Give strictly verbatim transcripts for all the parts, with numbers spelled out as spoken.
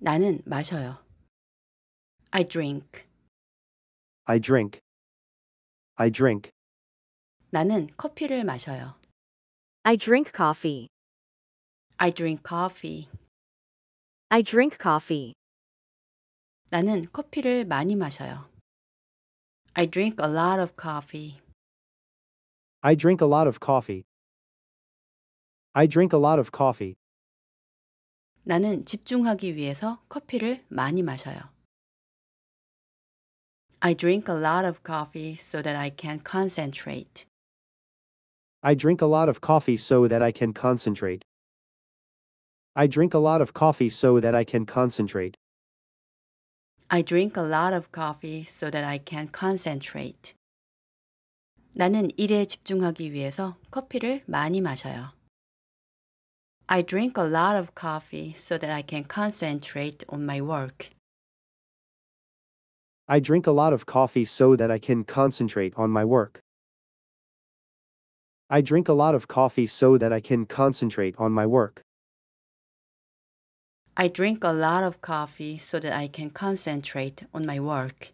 나는 마셔요. I drink. I drink. I drink. 나는 커피를 마셔요. I drink coffee. I drink coffee. I drink coffee. 나는 커피를 많이 마셔요. I drink a lot of coffee. I drink a lot of coffee. I drink a lot of coffee. 나는 집중하기 위해서 커피를 많이 마셔요. I drink a lot of coffee so that I can concentrate. I drink a lot of coffee so that I can concentrate. I drink a lot of coffee so that I can concentrate. I drink a lot of coffee so that I can concentrate. 나는 일에 집중하기 위해서 커피를 많이 마셔요. I drink a lot of coffee so that I can concentrate on my work. I drink a lot of coffee so that I can concentrate on my work. I drink a lot of coffee so that I can concentrate on my work. I drink a lot of coffee so that I can concentrate on my work.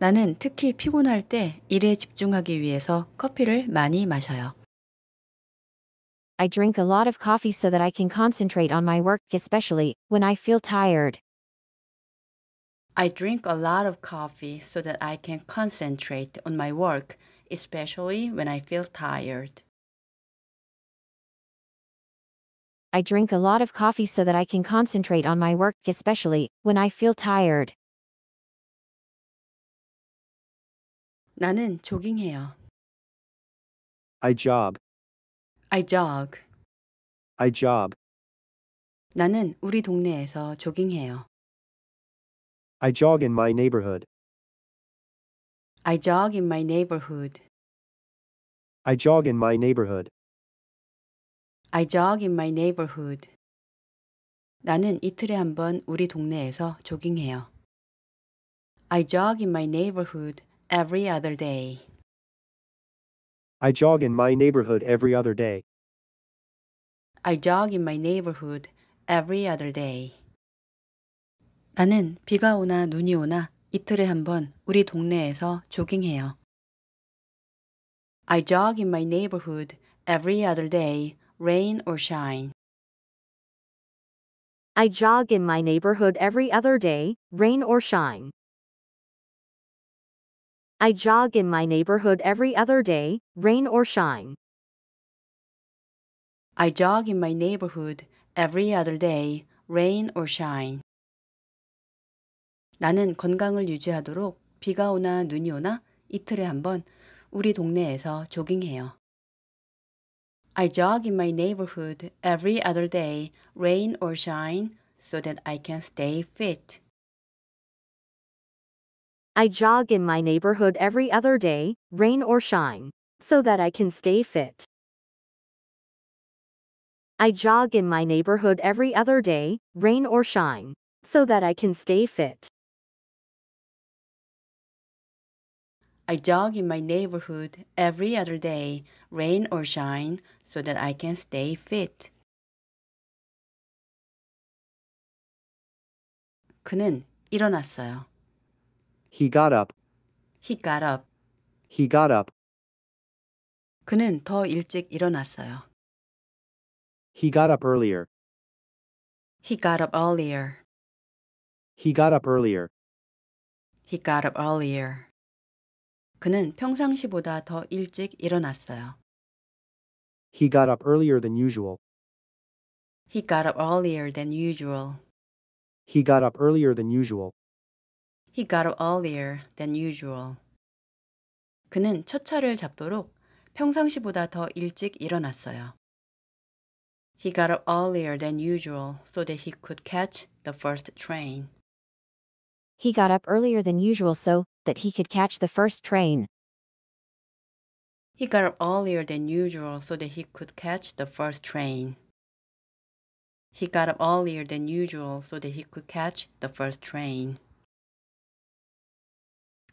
나는 특히 피곤할 때 일에 집중하기 위해서 커피를 많이 마셔요. I drink a lot of coffee so that I can concentrate on my work, especially when I feel tired. I drink a lot of coffee so that I can concentrate on my work, especially when I feel tired. I drink a lot of coffee so that I can concentrate on my work, especially when I feel tired. 나는 조깅해요. I jog. I jog. I jog. 나는 우리 동네에서 조깅해요. I jog in my neighborhood. I jog in my neighborhood. I jog in my neighborhood. I jog in my neighborhood. 나는 이틀에 한 번 우리 동네에서 조깅해요. I jog in my neighborhood every other day. I jog in my neighborhood every other day. I jog in my neighborhood every other day. 나는 비가 오나 눈이 오나 이틀에 한 번 우리 동네에서 조깅해요. I jog in my neighborhood every other day, rain or shine. I jog in my neighborhood every other day, rain or shine. I jog in my neighborhood every other day, rain or shine. I jog in my neighborhood every other day, rain or shine. 나는 건강을 유지하도록 비가 오나 눈이 오나 이틀에 한 번 우리 동네에서 조깅해요. I jog in my neighborhood every other day, rain or shine, so that I can stay fit. I jog in my neighborhood every other day, rain or shine, so that I can stay fit. I jog in my neighborhood every other day, rain or shine, so that I can stay fit. I jog in my neighborhood every other day, rain or shine, so that I can stay fit. 그는 일어났어요. He got up. He got up. He got up. 그는 더 일찍 일어났어요. He got up earlier. He got up earlier. He got up earlier. He got up earlier. 그는 평상시보다 더 일찍 일어났어요. He got up earlier than usual. He got up earlier than usual. He got up earlier than usual. He got up earlier than usual. 그는 첫 차를 잡도록 평상시보다 더 일찍 일어났어요. He got up earlier than usual so that he could catch the first train. He got up earlier than usual so that he could catch the first train. He got up earlier than usual so that he could catch the first train. He got up earlier than usual so that he could catch the first train.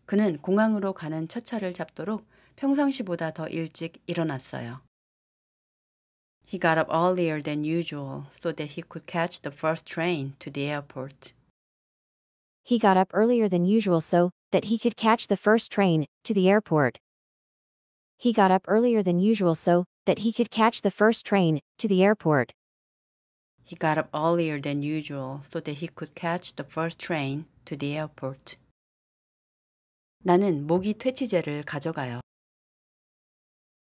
그는 공항으로 가는 첫 차를 잡도록 평상시보다 더 일찍 일어났어요. He got up earlier than usual so that he could catch the first train to the airport. He got up earlier than usual so that he could catch the first train to the airport. He got up earlier than usual so that he could catch the first train to the airport. He got up earlier than usual so that he could catch the first train to the airport. 나는 모기 퇴치제를 가져가요.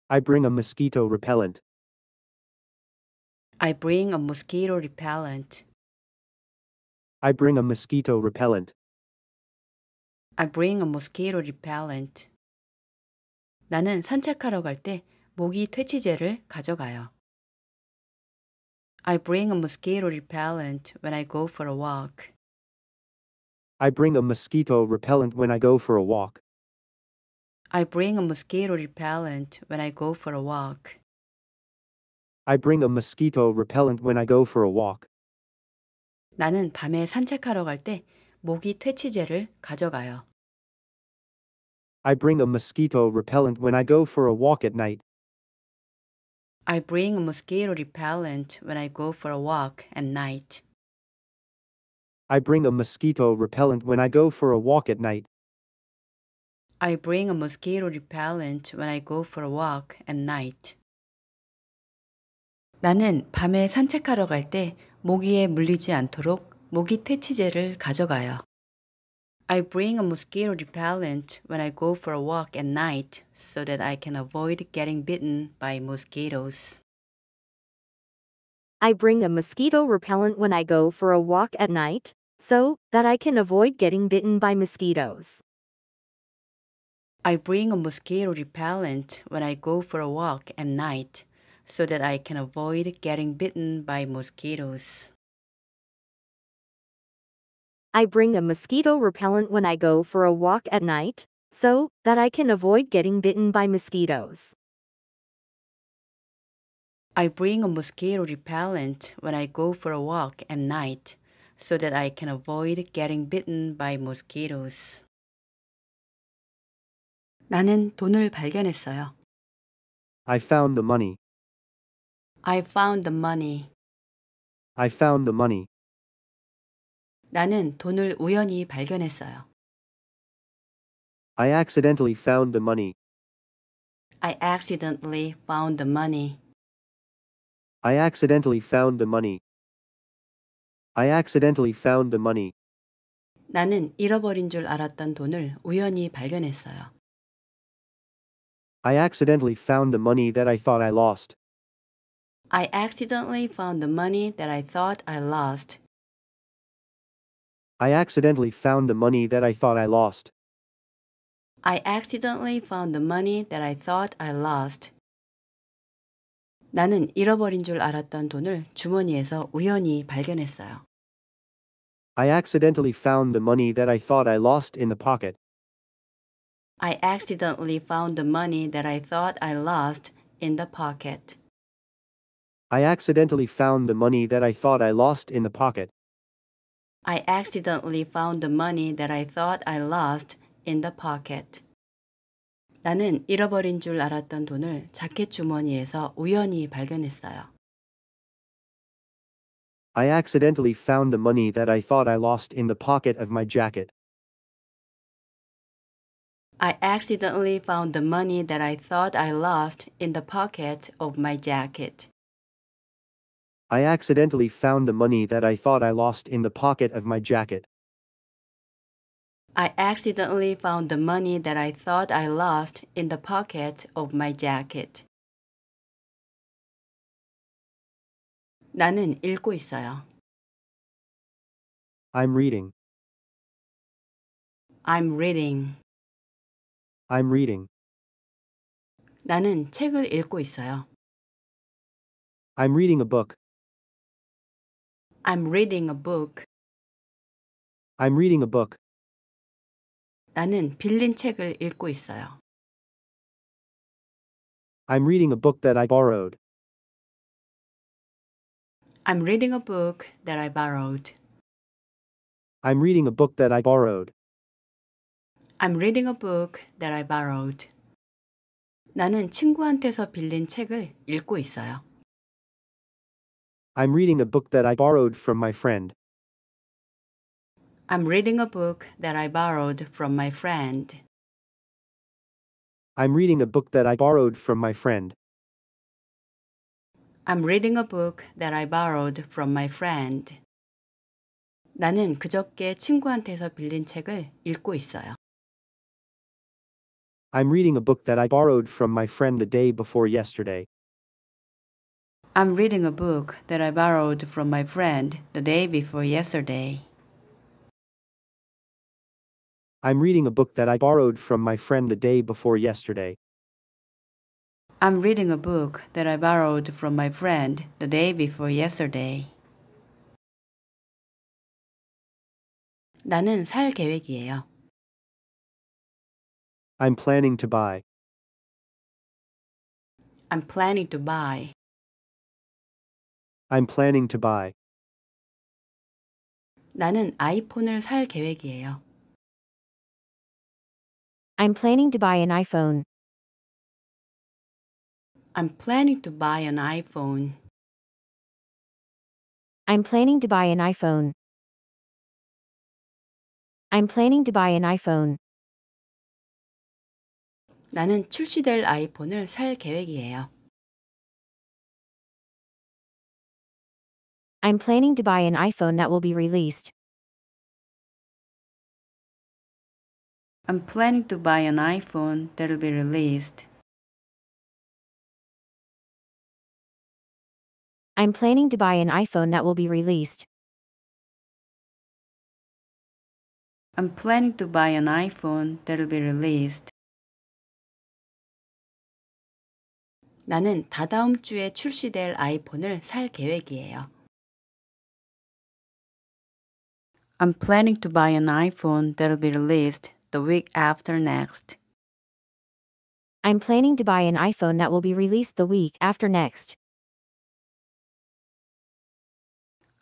I bring a mosquito repellent. I bring a mosquito repellent. I bring a mosquito repellent. I bring a mosquito repellent. 나는 산책하러 갈 때 모기 퇴치제를 가져가요. I bring a mosquito repellent when I go for a walk. I bring a mosquito repellent when I go for a walk. I bring a mosquito repellent when I go for a walk. I bring a mosquito repellent when I go for a walk. 나는 밤에 산책하러 갈 때 모기 퇴치제를 가져가요. I bring a mosquito repellent when I go for a walk at night. I bring a mosquito repellent when I go for a walk at night. I bring a mosquito repellent when I go for a walk at night. I bring a mosquito repellent when I go for a walk at night. 나는 밤에 산책하러 갈 때 모기에 물리지 않도록 모기 퇴치제를 가져가요. I bring a mosquito repellent when I go for a walk at night so that I can avoid getting bitten by mosquitoes. I bring a mosquito repellent when I go for a walk at night so that I can avoid getting bitten by mosquitoes. I bring a mosquito repellent when I go for a walk at night so that I can avoid getting bitten by mosquitoes. I bring a mosquito repellent when I go for a walk at night so that I can avoid getting bitten by mosquitoes. I bring a mosquito repellent when I go for a walk at night so that I can avoid getting bitten by mosquitoes. 나는 돈을 발견했어요. I found the money. I found the money. I found the money. 나는 돈을 우연히 발견했어요. I accidentally found the money. I accidentally found the money. I accidentally found the money. I accidentally found the money. 나는 잃어버린 줄 알았던 돈을 우연히 발견했어요. I accidentally found the money that I thought I lost. I accidentally found the money that I thought I lost. I accidentally found the money that I thought I lost. I accidentally found the money that I thought I lost. 나는 잃어버린 줄 알았던 돈을 주머니에서 우연히 발견했어요. I accidentally found the money that I thought I lost in the pocket. I accidentally found the money that I thought I lost in the pocket. I accidentally found the money that I thought I lost in the pocket. I accidentally found the money that I thought I lost in the pocket. 나는 잃어버린 줄 알았던 돈을 자켓 주머니에서 우연히 발견했어요. I accidentally found the money that I thought I lost in the pocket of my jacket. I accidentally found the money that I thought I lost in the pocket of my jacket. I accidentally found the money that I thought I lost in the pocket of my jacket. I accidentally found the money that I thought I lost in the pocket of my jacket. 나는 읽고 있어요. I'm reading. I'm reading. I'm reading. 나는 책을 읽고 있어요. I'm reading a book. I'm reading a book. I'm reading a book. 나는 빌린 책을 읽고 있어요. I'm reading a book that I borrowed. I'm reading a book that I borrowed. I'm reading a book that I borrowed. I'm reading a book that I borrowed. 나는 친구한테서 빌린 책을 읽고 있어요. I'm reading a book that I borrowed from my friend. I'm reading a book that I borrowed from my friend. I'm reading a book that I borrowed from my friend. I'm reading a book that I borrowed from my friend. 나는 그저께 친구한테서 빌린 책을 읽고 있어요. I'm reading a book that I borrowed from my friend the day before yesterday. I'm reading a book that I borrowed from my friend the day before yesterday. I'm reading a book that I borrowed from my friend the day before yesterday. I'm reading a book that I borrowed from my friend the day before yesterday. 나는 살 계획이에요. I'm planning to buy. I'm planning to buy. I'm planning to buy. 나는 아이폰을 살 계획이에요. I'm planning to buy an iPhone. I'm planning to buy an iPhone. I'm planning to buy an iPhone. I'm planning to buy an iPhone. 나는 출시될 아이폰을 살 계획이에요. I'm planning to buy an iPhone that will be released. I'm planning to buy an iPhone that will be released. I'm planning to buy an iPhone that will be released. I'm planning to buy an iPhone that will be released. 나는 다다음 주에 출시될 아이폰을 살 계획이에요. I'm planning to buy an iPhone that will be released the week after next. I'm planning to buy an iPhone that will be released the week after next.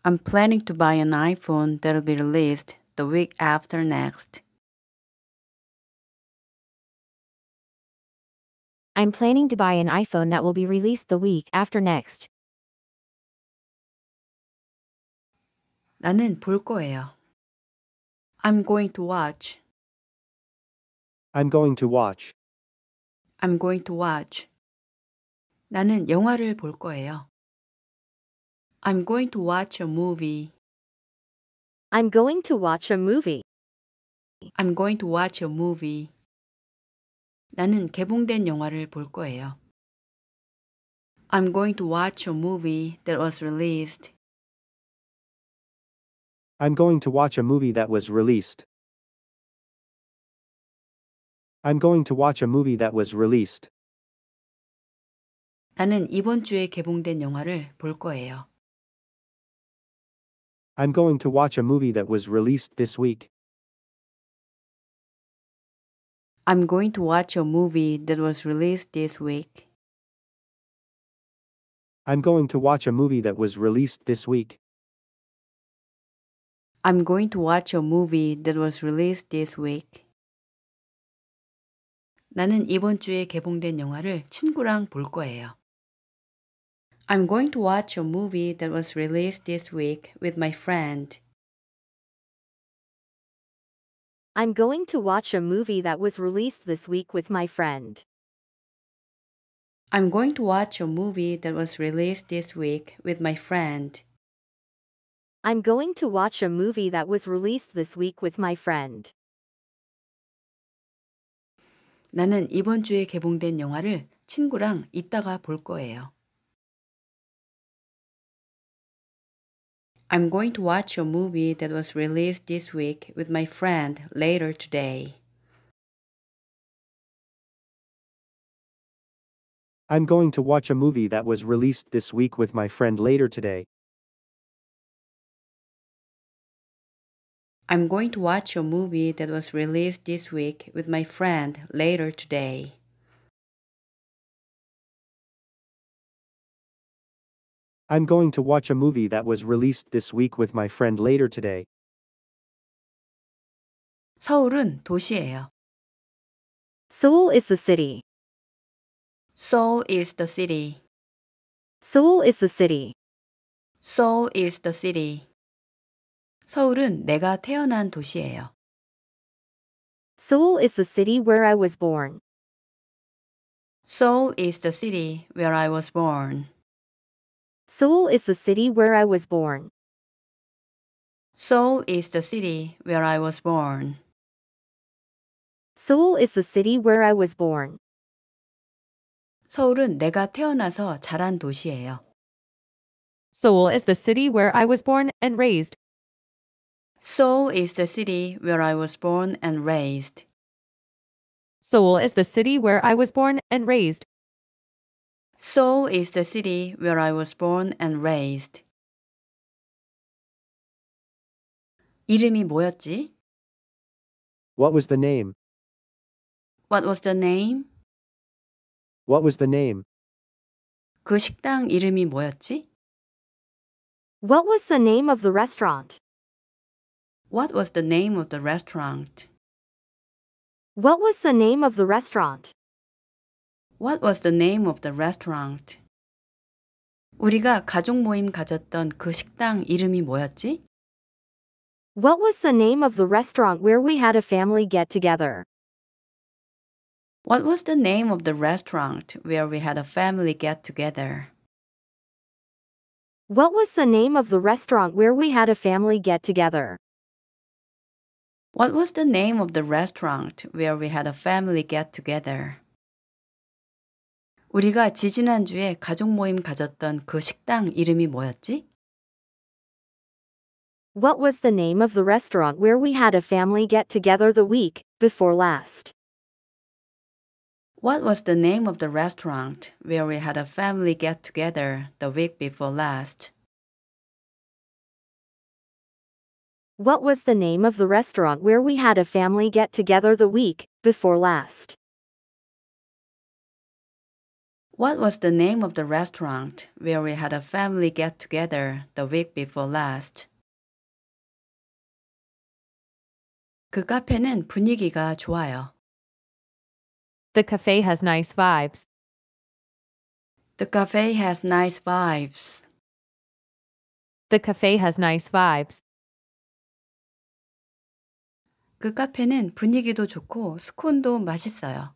I'm planning to buy an iPhone that will be released the week after next. I'm planning to buy an iPhone that will be released the week after next. 나는 볼 거예요. I'm going to watch. I'm going to watch. I'm going to watch. 나는 영화를 볼 거예요. I'm going to watch a movie. I'm going to watch a movie. I'm going to watch a movie. 나는 개봉된 영화를 볼 거예요. I'm going to watch a movie that was released. I'm going to watch a movie that was released. I'm going to watch a movie that was released. 나는 이번 주에 개봉된 영화를 볼 거예요. I'm going to watch a movie that was released this week. I'm going to watch a movie that was released this week. I'm going to watch a movie that was released this week. I'm going to watch a movie that was released this week. 나는 이번 주에 개봉된 영화를 친구랑 볼 거예요. I'm going to watch a movie that was released this week with my friend. I'm going to watch a movie that was released this week with my friend. I'm going to watch a movie that was released this week with my friend. I'm going to watch a movie that was released this week with my friend. 나는 이번 주에 개봉된 영화를 친구랑 이따가 볼 거예요. I'm going to watch a movie that was released this week with my friend later today. I'm going to watch a movie that was released this week with my friend later today. I'm going to watch a movie that was released this week with my friend later today. I'm going to watch a movie that was released this week with my friend later today. 서울은 도시예요. Seoul is the city. Seoul is the city. Seoul is the city. Seoul is the city. 서울은 내가 태어난 도시예요. Seoul is the city where I was born. Seoul is the city where I was born. Seoul is the city where I was born. Seoul is the city where I was born. Seoul is the city where I was born. 서울은 내가 태어나서 자란 도시예요. Seoul is the city where I was born and raised. Seoul is the city where I was born and raised. Seoul is the city where I was born and raised. Seoul is the city where I was born and raised. 이름이 뭐였지? What was the name? What was the name? What was the name? 그 식당 이름이 뭐였지? What was the name of the restaurant? What was the name of the restaurant? What was the name of the restaurant? What was the name of the restaurant? 우리가 가족 모임 가졌던 그 식당 이름이 뭐였지? What was the name of the restaurant where we had a family get-together? What was the name of the restaurant where we had a family get-together? What was the name of the restaurant where we had a family get-together? What was the name of the restaurant where we had a family get-together? 우리가 지지난주에 가족 모임 가졌던 그 식당 이름이 뭐였지? What was the name of the restaurant where we had a family get-together the week before last? What was the name of the restaurant where we had a family get-together the week before last? What was the name of the restaurant where we had a family get-together the week before last? What was the name of the restaurant where we had a family get-together the week before last? 그 카페는 분위기가 좋아요. The cafe has nice vibes. The cafe has nice vibes. The cafe has nice vibes. 그 카페는 분위기도 좋고 스콘도 맛있어요.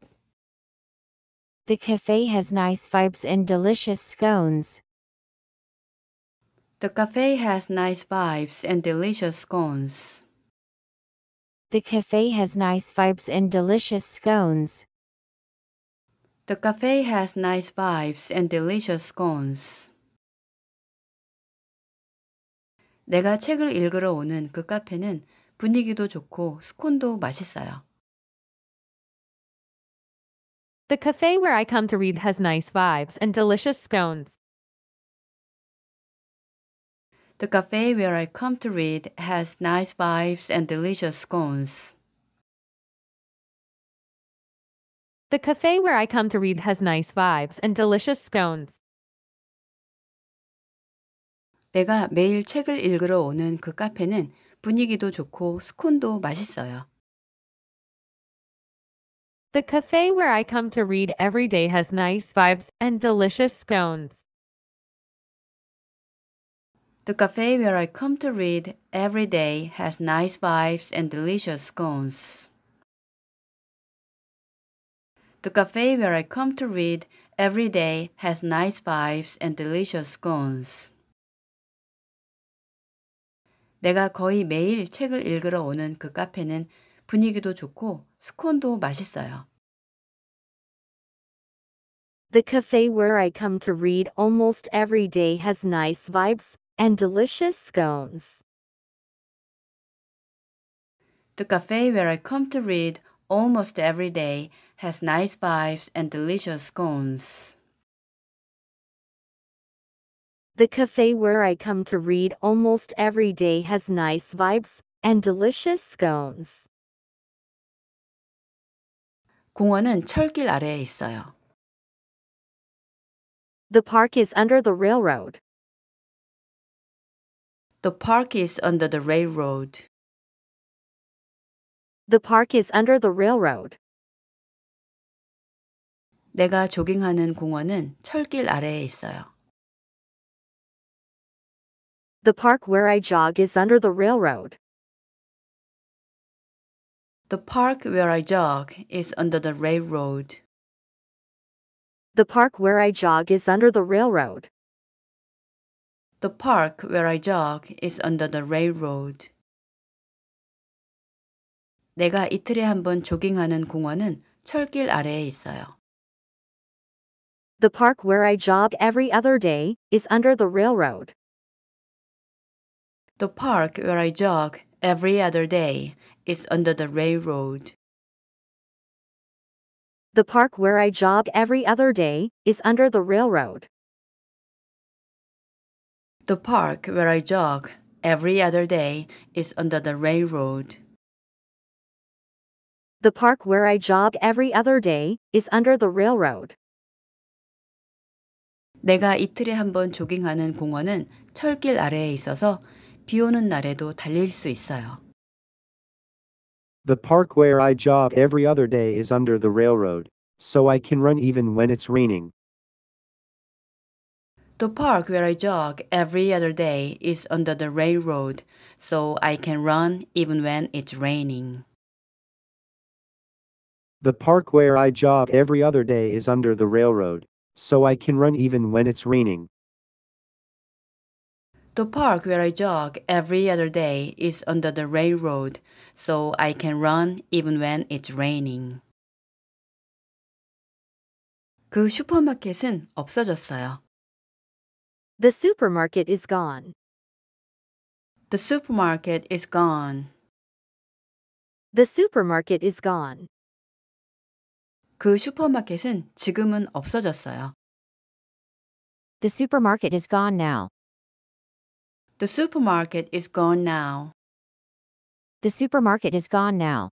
The cafe has nice vibes and delicious scones. The cafe has nice vibes and delicious scones. The cafe has nice vibes and delicious scones. The cafe has nice vibes and delicious scones. 내가 책을 읽으러 오는 그 카페는 분위기도 좋고 스콘도 맛있어요. The cafe where I come to read has nice vibes and delicious scones. The cafe where I come to read has nice vibes and delicious scones. The cafe where I come to read has nice vibes and delicious scones. 내가 매일 책을 읽으러 오는 그 카페는 분위기도 좋고 스콘도 맛있어요. The cafe where I come to read every day has nice vibes and delicious scones. The cafe where I come to read every day has nice vibes and delicious scones. The cafe where I come to read every day has nice vibes and delicious scones. 내가 거의 매일 책을 읽으러 오는 그 카페는 분위기도 좋고 스콘도 맛있어요. The cafe where I come to read almost every day has nice vibes and delicious scones. The cafe where I come to read almost every day has nice vibes and delicious scones. The cafe where I come to read almost every day has nice vibes and delicious scones. 공원은 철길 아래에 있어요. The park is under the railroad. The park is under the railroad. The park is under the railroad. 내가 조깅하는 공원은 철길 아래에 있어요. The park where I jog is under the railroad. The park where I jog is under the railroad. The park where I jog is under the railroad. The park where I jog is under the railroad. 내가 이틀에 한 번 조깅하는 공원은 철길 아래에 있어요. The park where I jog every other day is under the railroad. The park where I jog every other day is under the railroad. The park where I jog every other day is under the railroad. The park where I jog every other day is under the railroad. The park where I jog every other day is under the railroad. 내가 이틀에 한 번 조깅하는 공원은 철길 아래에 있어서 비 오는 날에도 달릴 수 있어요. The park where I jog every other day is under the railroad, so I can run even when it's raining. The park where I jog every other day is under the railroad, so I can run even when it's raining. The park where I jog every other day is under the railroad, so I can run even when it's raining. The park where I jog every other day is under the railroad, so I can run even when it's raining. 그 슈퍼마켓은 없어졌어요. The supermarket is gone. The supermarket is gone. The supermarket is gone. 그 슈퍼마켓은 지금은 없어졌어요. The supermarket is gone now. The supermarket is gone now. The supermarket is gone now.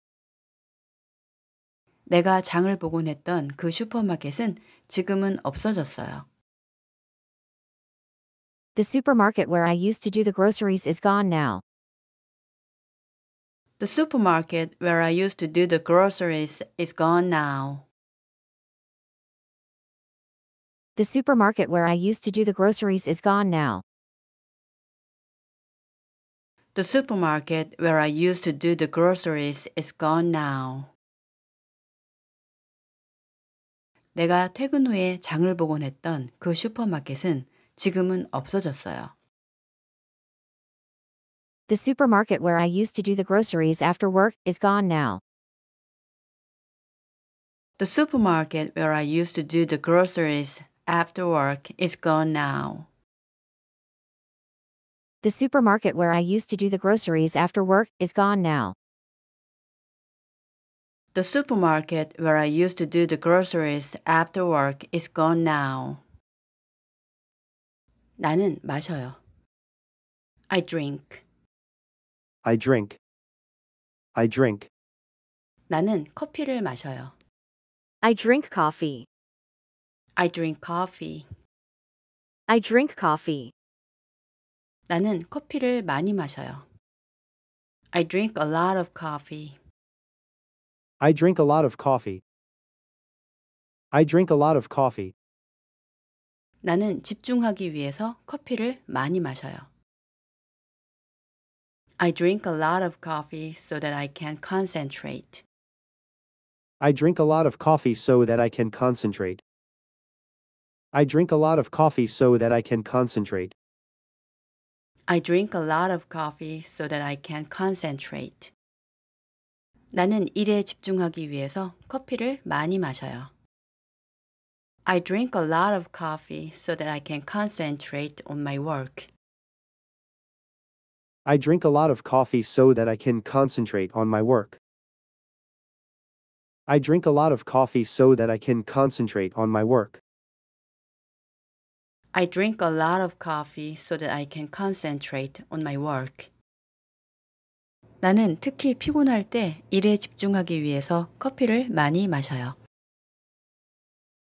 내가 장을 복원했던 그 슈퍼마켓은 지금은 없어졌어요. The supermarket where I used to do the groceries is gone now. The supermarket where I used to do the groceries is gone now. The supermarket where I used to do the groceries is gone now. The supermarket where I used to do the groceries is gone now. 내가 퇴근 후에 장을 복원했던 그 슈퍼마켓은 지금은 없어졌어요. The supermarket where I used to do the groceries after work is gone now. The supermarket where I used to do the groceries after work is gone now. The supermarket where I used to do the groceries after work is gone now. The supermarket where I used to do the groceries after work is gone now. 나는 마셔요. I drink. I drink. I drink. 나는 커피를 마셔요. I drink coffee. I drink coffee. I drink coffee. 나는 커피를 많이 마셔요. I drink a lot of coffee. I drink a lot of coffee. I drink a lot of coffee. 나는 집중하기 위해서 커피를 많이 마셔요. I drink a lot of coffee so that I can concentrate. I drink a lot of coffee so that I can concentrate. I drink a lot of coffee so that I can concentrate. I drink a lot of coffee so that I can concentrate. 나는 일에 집중하기 위해서 커피를 많이 마셔요. I drink a lot of coffee so that I can concentrate on my work. I drink a lot of coffee so that I can concentrate on my work. I drink a lot of coffee so that I can concentrate on my work. I drink a lot of coffee so that I can concentrate on my work. 나는 특히 피곤할 때 일에 집중하기 위해서 커피를 많이 마셔요.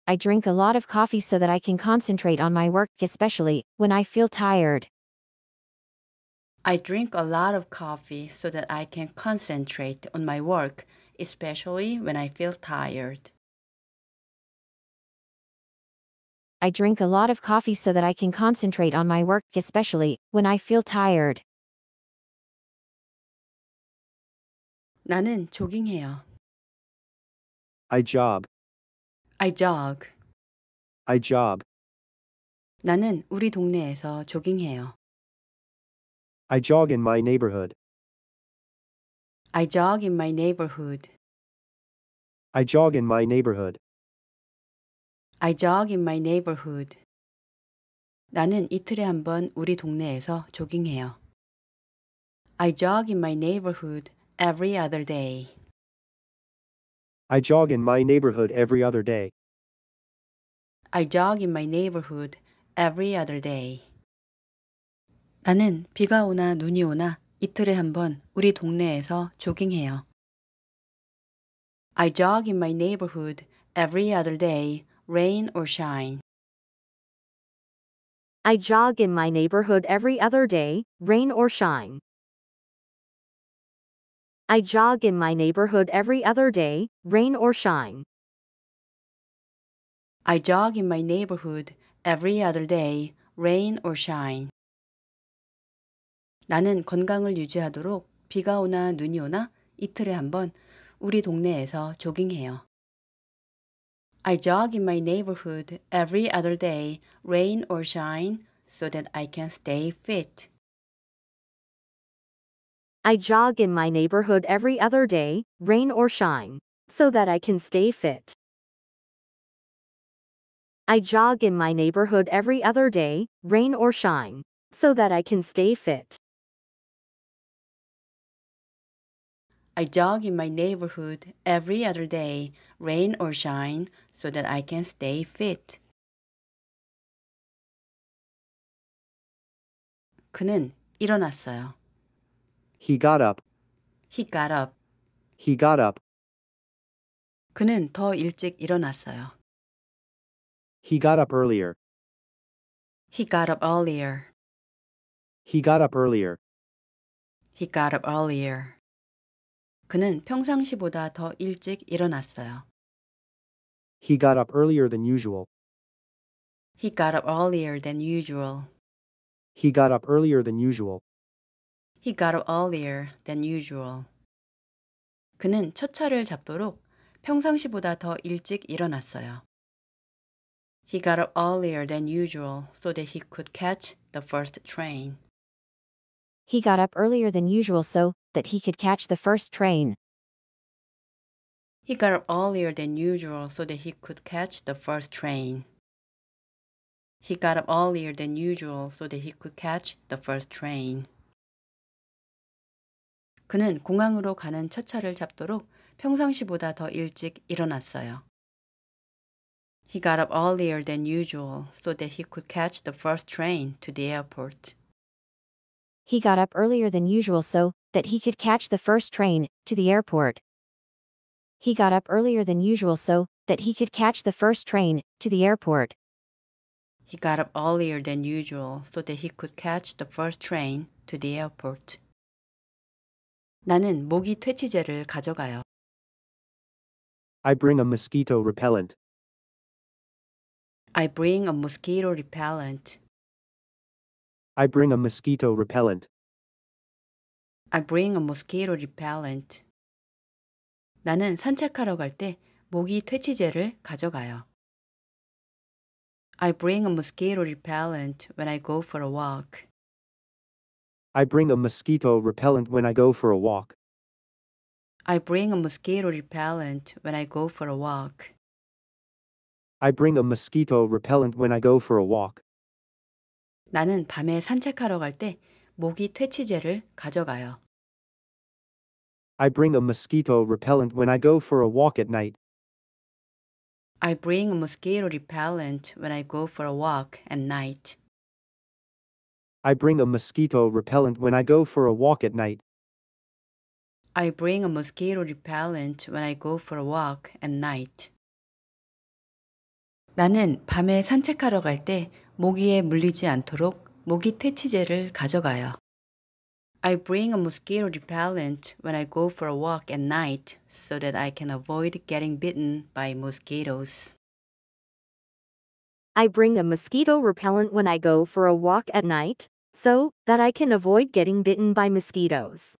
I drink a lot of coffee so that I can concentrate on my work, especially when I feel tired. I drink a lot of coffee so that I can concentrate on my work, especially when I feel tired. I drink a lot of coffee so that I can concentrate on my work, especially when I feel tired. 나는 조깅해요. I jog. I jog. I jog. 나는 우리 동네에서 조깅해요. I jog in my neighborhood. I jog in my neighborhood. I jog in my neighborhood. I jog in my neighborhood. 나는 이틀에 한 번 우리 동네에서 조깅해요. I jog in my neighborhood every other day. I jog in my neighborhood every other day. I jog in my neighborhood every other day. 나는 비가 오나 눈이 오나 이틀에 한 번 우리 동네에서 조깅해요. I jog in my neighborhood every other day, rain or shine. I jog in my neighborhood every other day, rain or shine. I jog in my neighborhood every other day, rain or shine. I jog in my neighborhood every other day, rain or shine. 나는 건강을 유지하도록 비가 오나 눈이 오나 이틀에 한 번 우리 동네에서 조깅해요. I jog in my neighborhood every other day, rain or shine, so that I can stay fit. I jog in my neighborhood every other day, rain or shine, so that I can stay fit. I jog in my neighborhood every other day, rain or shine, so that I can stay fit. I jog in my neighborhood every other day, rain or shine, so that I can stay fit. 그는 일어났어요. He got up. He got up. He got up. 그는 더 일찍 일어났어요. He got up earlier. He got up earlier. He got up earlier. He got up earlier. 그는 평상시보다 더 일찍 일어났어요. He got up earlier than usual. He got up earlier than usual. He got up earlier than usual. He got up earlier than usual. 그는 첫 차를 잡도록 평상시보다 더 일찍 일어났어요. He got up earlier than usual so that he could catch the first train. He got up earlier than usual so that he could catch the first train. He got up earlier than usual so that he could catch the first train. He got up earlier than usual so that he could catch the first train. 그는 공항으로 가는 첫 차를 잡도록 평상시보다 더 일찍 일어났어요. He got up earlier than usual so that he could catch the first train to the airport. He got up earlier than usual so that he could catch the first train to the airport. He got up earlier than usual so that he could catch the first train to the airport. He got up earlier than usual so that he could catch the first train to the airport. 나는 모기 퇴치제를 가져가요. I bring a mosquito repellent. I bring a mosquito repellent. I bring a mosquito repellent. I bring a mosquito repellent. 나는 산책하러 갈 때 모기 퇴치제를 가져가요. I bring a mosquito repellent when I go for a walk. I bring a mosquito repellent when I go for a walk. I bring a mosquito repellent when I go for a walk. I bring a mosquito repellent when I go for a walk. 나는 밤에 산책하러 갈 때 모기 퇴치제를 가져가요. I bring a mosquito repellent when I go for a walk at night. I bring a mosquito repellent when I go for a walk at night. I bring a mosquito repellent when I go for a walk at night. I bring a mosquito repellent when I go for a walk at night. 나는 밤에 산책하러 갈 때 모기에 물리지 않도록 모기 퇴치제를 가져가요. I bring a mosquito repellent when I go for a walk at night so that I can avoid getting bitten by mosquitoes. I bring a mosquito repellent when I go for a walk at night, so that I can avoid getting bitten by mosquitoes.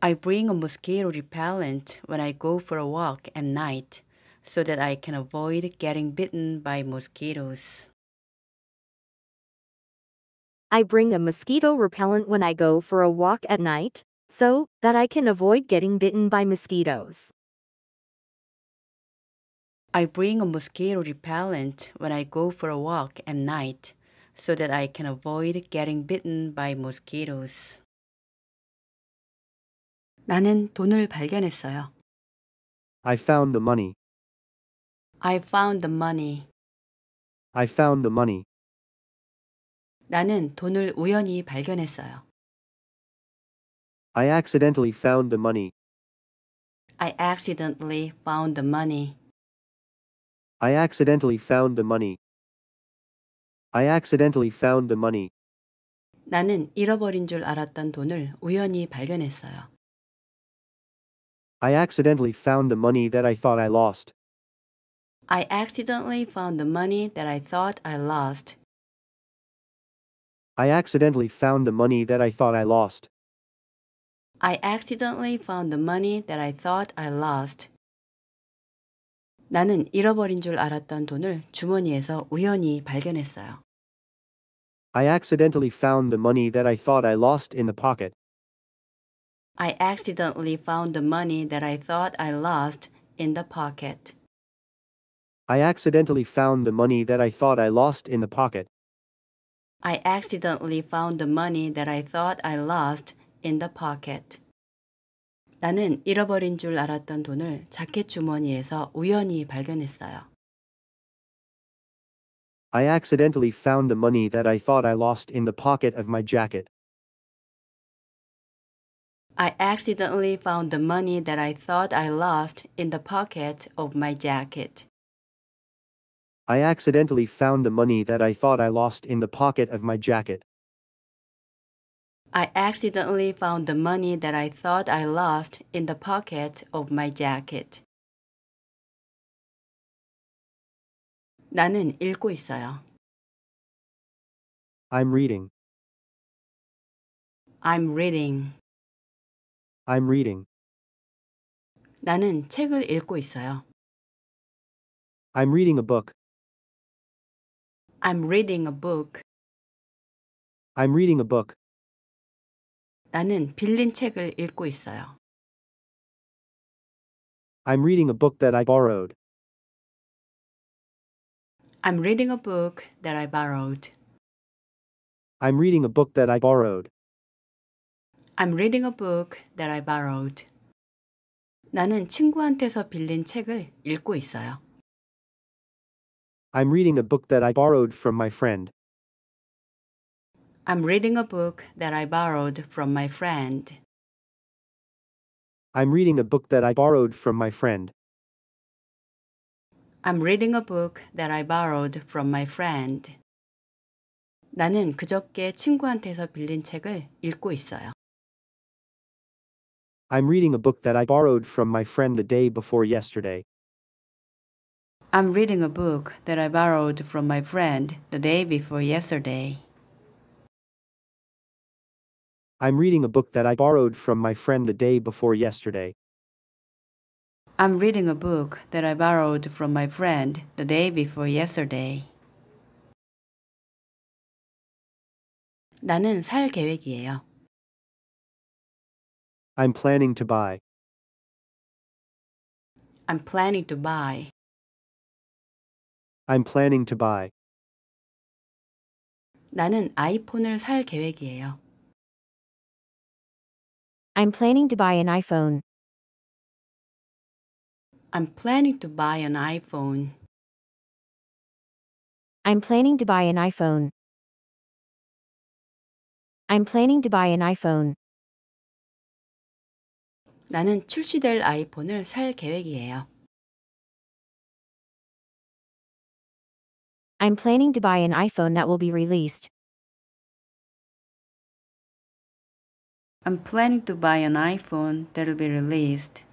I bring a mosquito repellent when I go for a walk at night, so that I can avoid getting bitten by mosquitoes. I bring a mosquito repellent when I go for a walk at night, so that I can avoid getting bitten by mosquitoes. I bring a mosquito repellent when I go for a walk at night, so that I can avoid getting bitten by mosquitoes. 나는 돈을 발견했어요. I found the money. I found the money. I found the money. 나는 돈을 우연히 발견했어요. I accidentally found the money. I accidentally found the money. I accidentally found the money. I accidentally found the money. 나는 잃어버린 줄 알았던 돈을 우연히 발견했어요. I accidentally found the money that I thought I lost. I accidentally found the money that I thought I lost. I accidentally found the money that I thought I lost. I accidentally found the money that I thought I lost. 나는 잃어버린 줄 알았던 돈을 주머니에서 우연히 발견했어요. I accidentally found the money that I thought I lost in the pocket. I accidentally found the money that I thought I lost in the pocket. I accidentally found the money that I thought I lost in the pocket. I accidentally found the money that I thought I lost in the pocket. 나는 잃어버린 줄 알았던 돈을 자켓 주머니에서 우연히 발견했어요. I accidentally found the money that I thought I lost in the pocket of my jacket. I accidentally found the money that I thought I lost in the pocket of my jacket. I accidentally found the money that I thought I lost in the pocket of my jacket. I accidentally found the money that I thought I lost in the pocket of my jacket. 나는 읽고 있어요. I'm reading. I'm reading. I'm reading. 나는 책을 읽고 있어요. I'm reading a book. I'm reading a book. I'm reading a book. 나는 빌린 책을 읽고 있어요. I'm reading a book that I borrowed. I'm reading a book that I borrowed. I'm reading a book that I borrowed. I'm reading a book that I borrowed. 나는 친구한테서 빌린 책을 읽고 있어요. I'm reading a book that I borrowed from my friend. I'm reading a book that I borrowed from my friend. I'm reading a book that I borrowed from my friend. I'm reading a book that I borrowed from my friend. 나는 그저께 친구한테서 빌린 책을 읽고 있어요. I'm reading a book that I borrowed from my friend the day before yesterday. I'm reading a book that I borrowed from my friend the day before yesterday. I'm reading a book that I borrowed from my friend the day before yesterday. I'm reading a book that I borrowed from my friend the day before yesterday. 나는 살 계획이에요. I'm planning to buy. I'm planning to buy. I'm planning to buy. 나는 아이폰을 살 계획이에요. I'm planning to buy an iPhone. I'm planning to buy an iPhone. I'm planning to buy an iPhone. I'm planning to buy an iPhone. 나는 출시될 아이폰을 살 계획이에요. I'm planning to buy an iPhone that will be released. I'm planning to buy an iPhone that will be released.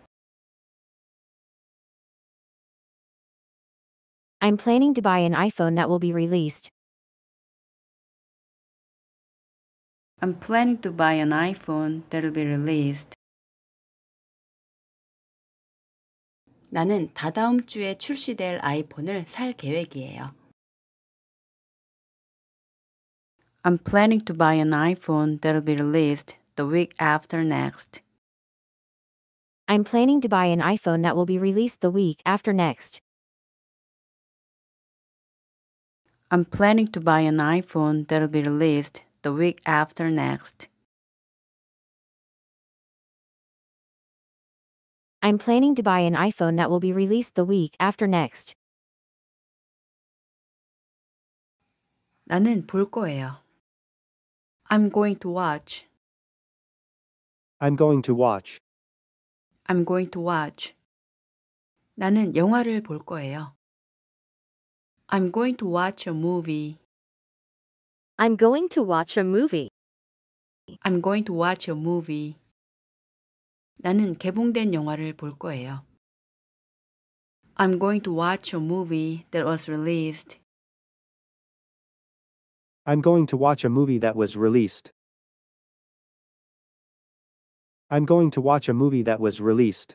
I'm planning to buy an iPhone that will be released. I'm planning to buy an iPhone that will be released. 나는 다다음 주에 출시될 아이폰을 살 계획이에요. I'm planning to buy an iPhone that will be released the week after next. I'm planning to buy an iPhone that will be released the week after next. I'm planning to buy an iPhone that will be released the week after next. I'm planning to buy an iPhone that will be released the week after next. 나는 볼 거예요. I'm going to watch. I'm going to watch. I'm going to watch. 나는 영화를 볼 거예요. I'm going to watch a movie. I'm going to watch a movie. I'm going to watch a movie. 나는 개봉된 영화를 볼 거예요. I'm going to watch a movie that was released. I'm going to watch a movie that was released. I'm going to watch a movie that was released.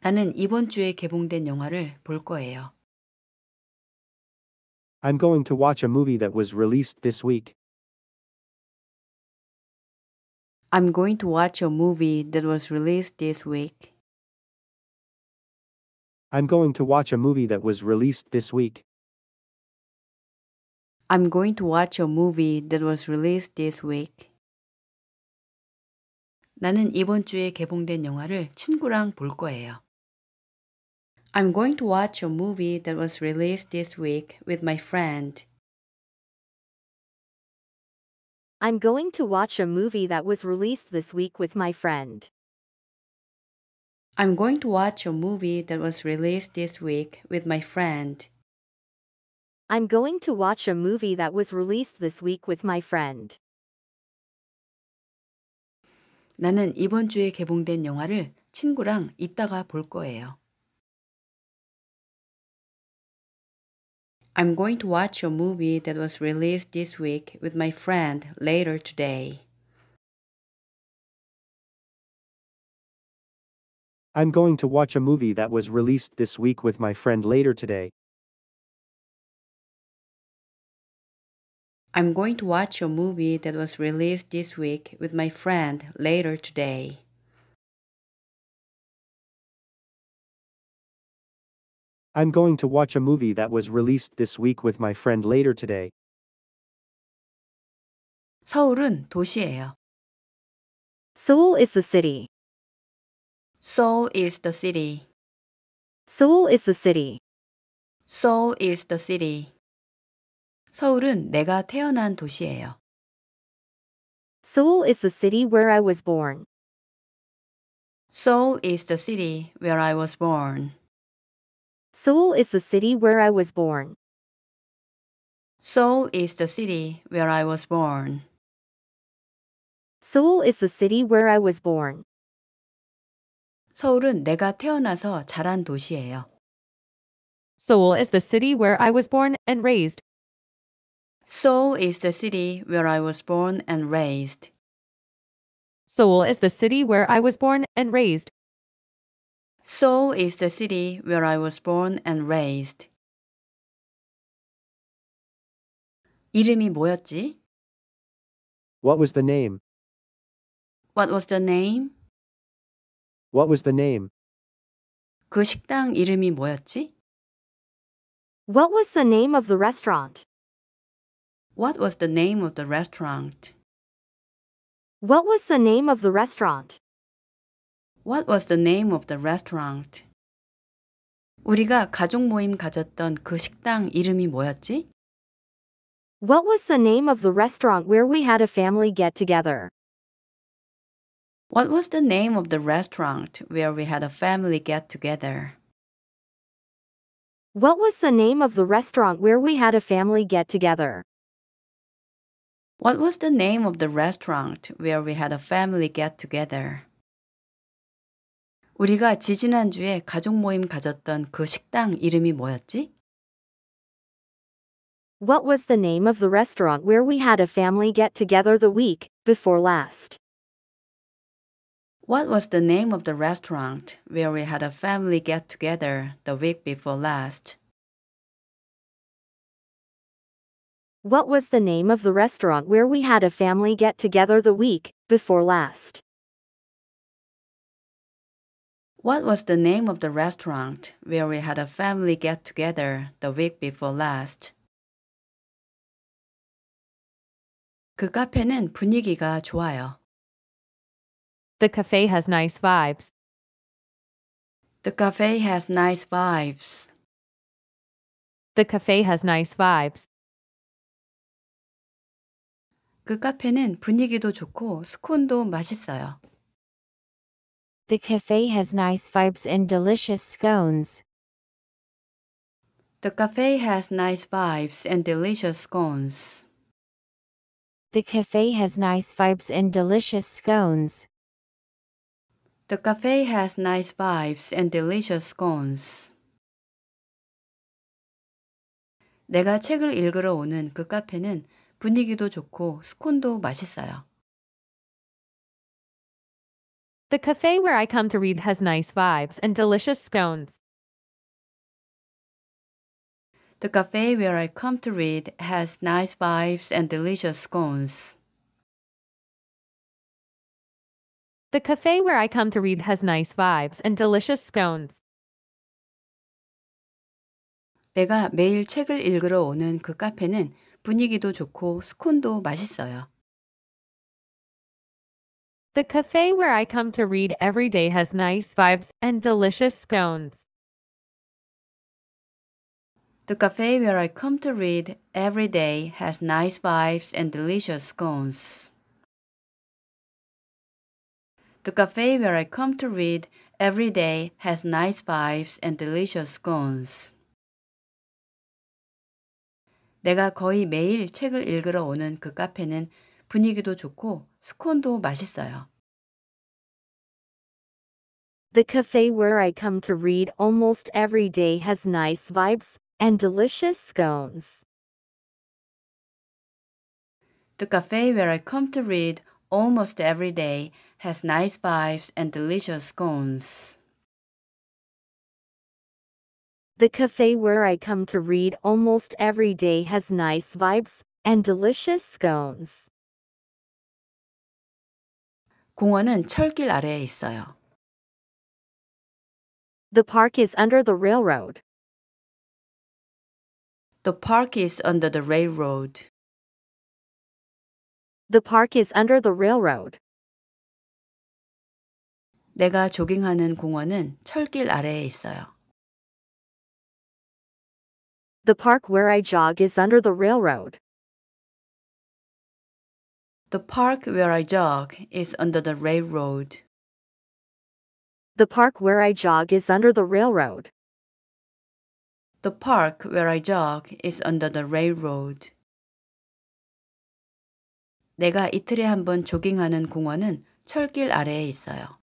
나는 이번 주에 개봉된 영화를 볼 거예요. I'm going to watch a movie that was released this week. I'm going to watch a movie that was released this week. I'm going to watch a movie that was released this week. I'm going to watch a movie that was released this week. 나는 이번 주에 개봉된 영화를 친구랑 볼 거예요. I'm going to watch a movie that was released this week with my friend. I'm going to watch a movie that was released this week with my friend. I'm going to watch a movie that was released this week with my friend. I'm going to watch a movie that was released this week with my friend. 나는 이번 주에 개봉된 영화를 친구랑 이따가 볼 거예요. I'm going to watch a movie that was released this week with my friend later today. I'm going to watch a movie that was released this week with my friend later today. I'm going to watch a movie that was released this week with my friend later today. I'm going to watch a movie that was released this week with my friend later today. 서울은 도시예요. Seoul is the city. Seoul is the city. Seoul is the city. Seoul is the city. 서울은 내가 태어난 도시예요. Seoul is the city where I was born. Seoul is the city where I was born. Seoul is the city where I was born. Seoul is the city where I was born. Seoul is the city where I was born. 서울은 내가 태어나서 자란 도시예요. Seoul is the city where I was born and raised. Seoul is the city where I was born and raised. Seoul is the city where I was born and raised. Seoul is the city where I was born and raised. 이름이 뭐였지? What was the name? What was the name? What was the name? 그 식당 이름이 뭐였지? What was the name of the restaurant? What was the name of the restaurant? What was the name of the restaurant? What was the name of the restaurant? 우리가 가족 모임 가졌던 그 식당 이름이 뭐였지? What was the name of the restaurant where we had a family get together? What was the name of the restaurant where we had a family get together? What was the name of the restaurant where we had a family get together? What was the name of the restaurant where we had a family get together? 우리가 지지난주에 가족 모임 가졌던 그 식당 이름이 뭐였지? What was the name of the restaurant where we had a family get-together the week before last? What was the name of the restaurant where we had a family get-together the week before last? What was the name of the restaurant where we had a family get-together the week before last? What was the name of the restaurant where we had a family get-together the week before last? 그 카페는 분위기가 좋아요. The cafe has nice vibes. The cafe has nice vibes. The cafe has nice vibes. 그 카페는 분위기도 좋고 스콘도 맛있어요. The cafe has nice vibes and delicious scones. The cafe has nice vibes and delicious scones. The cafe has nice vibes and delicious scones. The cafe has nice vibes and delicious scones. 내가 책을 읽으러 오는 그 카페는 분위기도 좋고 스콘도 맛있어요. The cafe where I come to read has nice vibes and delicious scones. The cafe where I come to read has nice vibes and delicious scones. The cafe where I come to read has nice vibes and delicious scones. 내가 매일 책을 읽으러 오는 그 카페는 분위기도 좋고 스콘도 맛있어요. The cafe where I come to read every day has nice vibes and delicious scones. The cafe where I come to read every day has nice vibes and delicious scones. The cafe where I come to read every day has nice vibes and delicious scones. 내가 거의 매일 책을 읽으러 오는 그 카페는 분위기도 좋고 스콘도 맛있어요. The cafe where I come to read almost every day has nice vibes and delicious scones. The cafe where I come to read almost every day has nice vibes and delicious scones. The cafe where I come to read almost every day has nice vibes and delicious scones. 공원은 철길 아래에 있어요. The park is under the railroad. The park is under the railroad. The park is under the railroad. 내가 조깅하는 공원은 철길 아래에 있어요. The park where I jog is under the railroad. The park where I jog is under the railroad. The park where I jog is under the railroad. The park where I jog is under the railroad. 내가 이틀에 한 번 조깅하는 공원은 철길 아래에 있어요.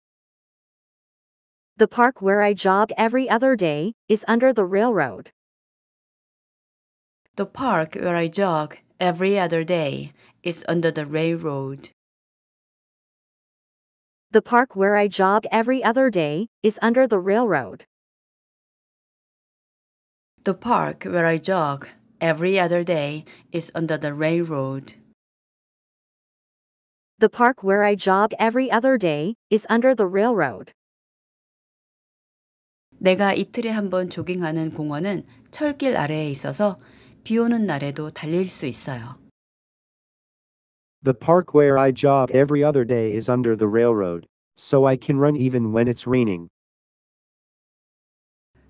The park where I jog every other day is under the railroad. The park where I jog every other day is under the railroad. The park where I jog every other day is under the railroad. The park where I jog every other day is under the railroad. The park where I jog every other day is under the railroad. 내가 이틀에 한 번 조깅하는 공원은 철길 아래에 있어서 비 오는 날에도 달릴 수 있어요. The park where I jog every other day is under the railroad, so I can run even when it's raining.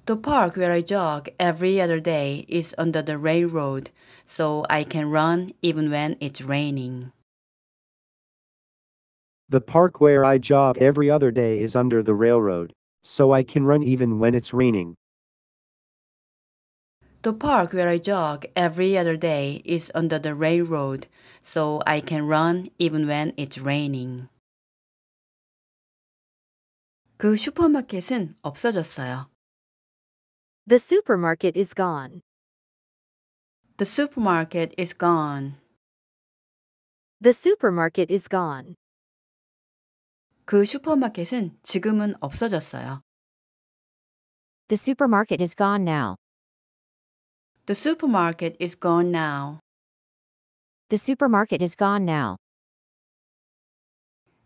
The park where I jog every other day is under the railroad, so I can run even when it's raining. The park where I jog every other day is under the railroad, so I can run even when it's raining. The park where I jog every other day is under the railroad, so I can run even when it's raining. 그 슈퍼마켓은 없어졌어요. The supermarket is gone. The supermarket is gone. The supermarket is gone. 그 슈퍼마켓은 지금은 없어졌어요. The supermarket is gone now. The supermarket is gone now. The supermarket is gone now.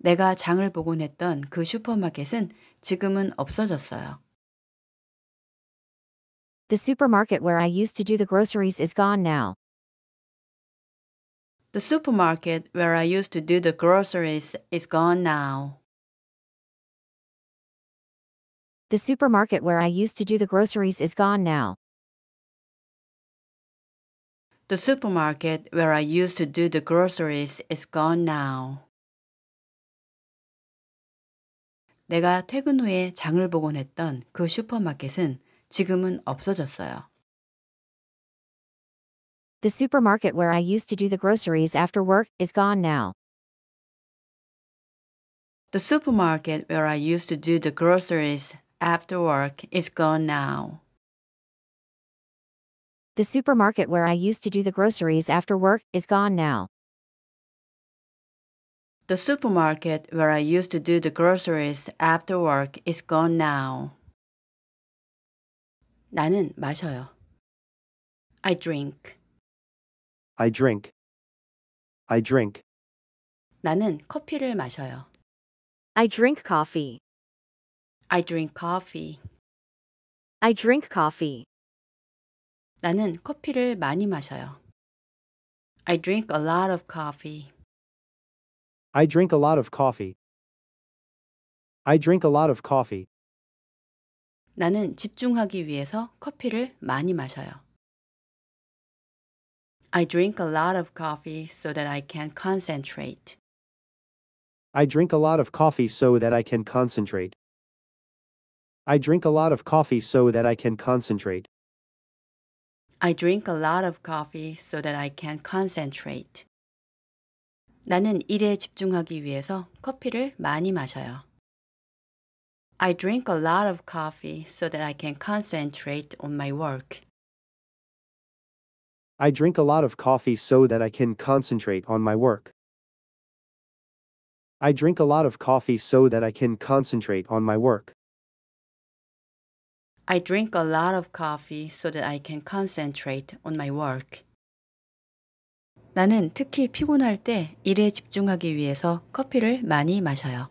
내가 장을 복원했던 그 슈퍼마켓은 지금은 없어졌어요. The supermarket where I used to do the groceries is gone now. The supermarket where I used to do the groceries is gone now. The supermarket where I used to do the groceries is gone now. The supermarket where I used to do the groceries is gone now. 내가 퇴근 후에 장을 복원했던 그 슈퍼마켓은 지금은 없어졌어요. The supermarket where I used to do the groceries after work is gone now. The supermarket where I used to do the groceries after work is gone now. The supermarket where I used to do the groceries after work is gone now. The supermarket where I used to do the groceries after work is gone now. 나는 마셔요. I drink. I drink. I drink. 나는 커피를 마셔요. I drink coffee. I drink coffee. I drink coffee. 나는 커피를 많이 마셔요. I drink a lot of coffee. I drink a lot of coffee. I drink a lot of coffee. 나는 집중하기 위해서 커피를 많이 마셔요. I drink a lot of coffee so that I can concentrate. I drink a lot of coffee so that I can concentrate. I drink a lot of coffee so that I can concentrate. I drink a lot of coffee so that I can concentrate. 나는 일에 집중하기 위해서 커피를 많이 마셔요. I drink a lot of coffee so that I can concentrate on my work. I drink a lot of coffee so that I can concentrate on my work. I drink a lot of coffee so that I can concentrate on my work. I drink a lot of coffee so that I can concentrate on my work. 나는 특히 피곤할 때 일에 집중하기 위해서 커피를 많이 마셔요.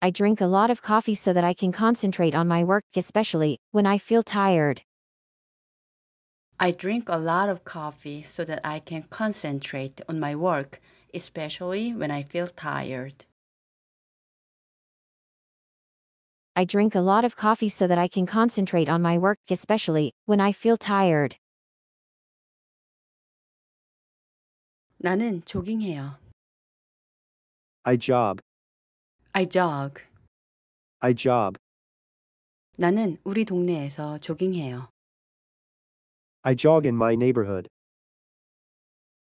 I drink a lot of coffee so that I can concentrate on my work, especially when I feel tired. I drink a lot of coffee so that I can concentrate on my work, especially when I feel tired. I drink a lot of coffee so that I can concentrate on my work, especially when I feel tired. 나는 조깅해요. I jog. I jog. I jog. 나는 우리 동네에서 조깅해요. I jog in my neighborhood.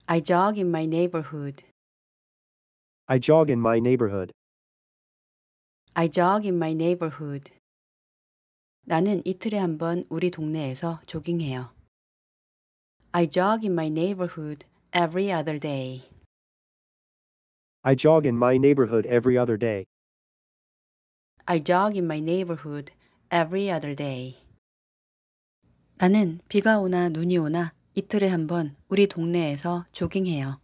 I jog in my neighborhood. I jog in my neighborhood. I jog in my neighborhood. 나는 이틀에 한 번 우리 동네에서 조깅해요. I jog in my neighborhood every other day. I jog in my neighborhood every other day. I jog in my neighborhood every other day. 나는 비가 오나 눈이 오나 이틀에 한 번 우리 동네에서 조깅해요.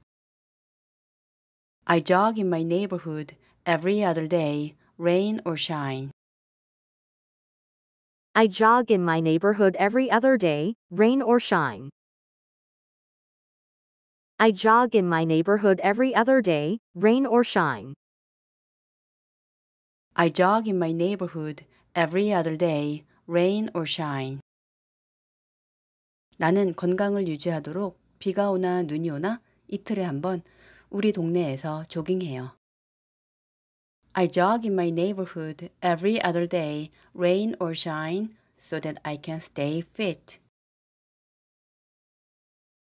I jog in my neighborhood every other day, rain or shine. I jog in my neighborhood every other day, rain or shine. I jog in my neighborhood every other day, rain or shine. I jog in my neighborhood every other day, rain or shine. 나는 건강을 유지하도록 비가 오나 눈이 오나 이틀에 한 번 우리 동네에서 조깅해요. I jog in my neighborhood every other day, rain or shine, so that I can stay fit.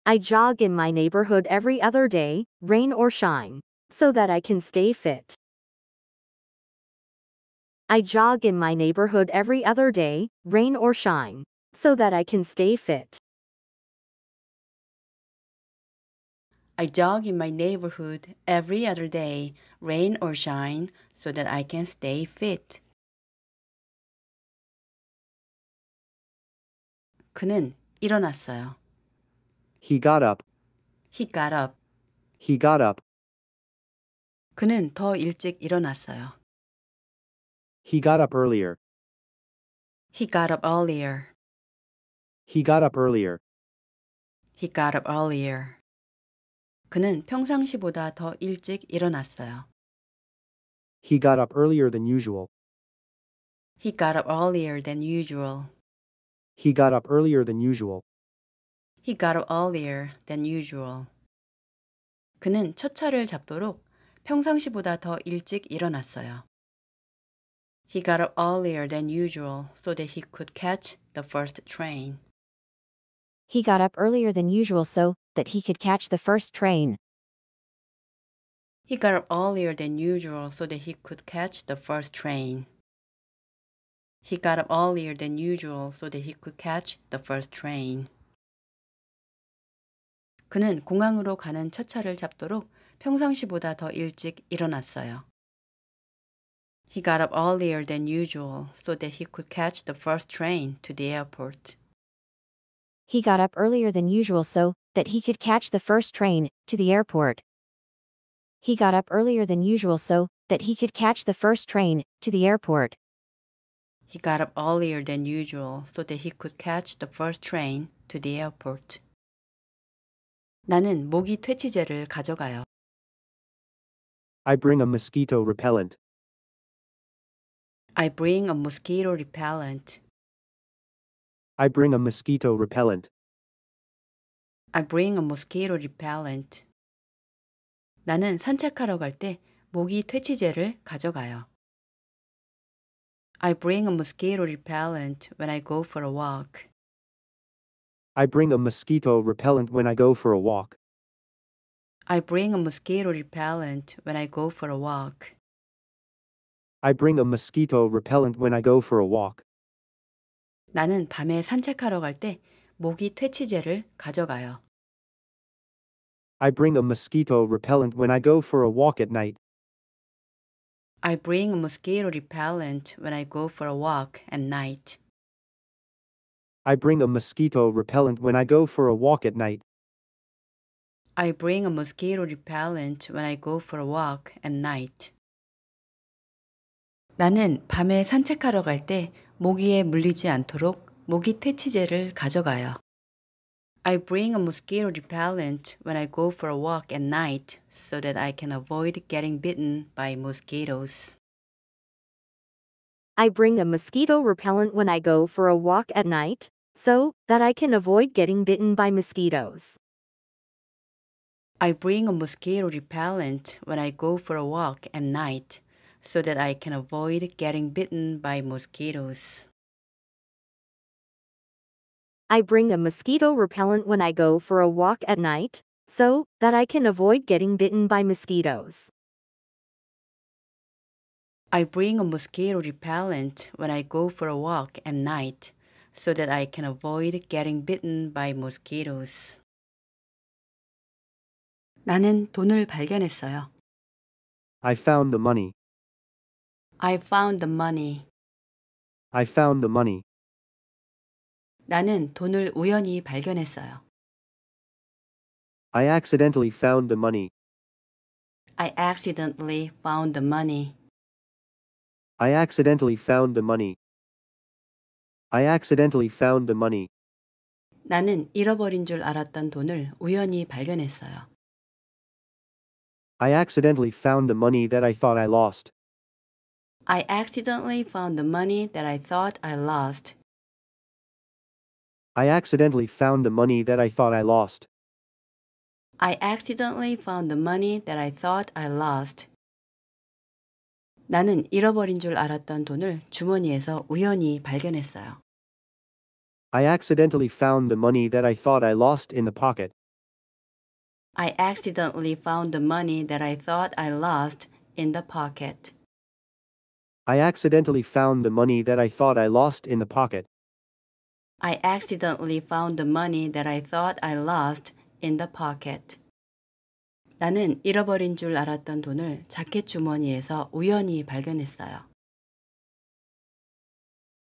I jog in my neighborhood every other day, rain or shine, so that I can stay fit. I jog in my neighborhood every other day, rain or shine, so that I can stay fit. I jog in my neighborhood every other day, rain or shine, so that I can stay fit. 그는 일어났어요. He got up. He got up. He got up. 그는 더 일찍 일어났어요. He got up earlier. He got up earlier. He got up earlier. He got up earlier. 그는 평상시보다 더 일찍 일어났어요. He got up earlier than usual. He got up earlier than usual. He got up earlier than usual. He got up earlier than usual. 그는 첫 차를 잡도록 평상시보다 더 일찍 일어났어요. He got up earlier than usual so that he could catch the first train. He got up earlier than usual so that he could catch the first train. He got up earlier than usual so that he could catch the first train. He got up earlier than usual so that he could catch the first train. 그는 공항으로 가는 첫 차를 잡도록 평상시보다 더 일찍 일어났어요. He got up earlier than usual so that he could catch the first train to the airport. He got up earlier than usual so that he could catch the first train to the airport. He got up earlier than usual so that he could catch the first train to the airport. He got up earlier than usual so that he could catch the first train to the airport. 나는 모기 퇴치제를 가져가요. I bring a mosquito repellent. I bring a mosquito repellent. I bring a mosquito repellent. I bring a mosquito repellent. 나는 산책하러 갈 때 모기 퇴치제를 가져가요. I bring a mosquito repellent when I go for a walk. I bring a mosquito repellent when I go for a walk. I bring a mosquito repellent when I go for a walk. I bring a mosquito repellent when I go for a walk. 나는 밤에 산책하러 갈 때 모기 퇴치제를 가져가요. I bring a mosquito repellent when I go for a walk at night. I bring a mosquito repellent when I go for a walk at night. I bring a mosquito repellent when I go for a walk at night. I bring a mosquito repellent when I go for a walk at night. 나는 밤에 산책하러 갈 때 모기에 물리지 않도록 모기 퇴치제를 가져가요. I bring a mosquito repellent when I go for a walk at night so that I can avoid getting bitten by mosquitoes. I bring a mosquito repellent when I go for a walk at night so that I can avoid getting bitten by mosquitoes. I bring a mosquito repellent when I go for a walk at night so that I can avoid getting bitten by mosquitoes. I bring a mosquito repellent when I go for a walk at night so that I can avoid getting bitten by mosquitoes. I bring a mosquito repellent when I go for a walk at night so that I can avoid getting bitten by mosquitoes. 나는 돈을 발견했어요. I found the money. I found the money. I found the money. 나는 돈을 우연히 발견했어요. I accidentally found the money. I accidentally found the money. I accidentally found the money. I accidentally found the money. 나는 잃어버린 줄 알았던 돈을 우연히 발견했어요. I accidentally found the money that I thought I lost. I accidentally found the money that I thought I lost. I accidentally found the money that I thought I lost. I accidentally found the money that I thought I lost. 나는 잃어버린 줄 알았던 돈을 주머니에서 우연히 발견했어요. I accidentally found the money that I thought I lost in the pocket. I accidentally found the money that I thought I lost in the pocket. I accidentally found the money that I thought I lost in the pocket. I accidentally found the money that I thought I lost in the pocket. 나는 잃어버린 줄 알았던 돈을 자켓 주머니에서 우연히 발견했어요.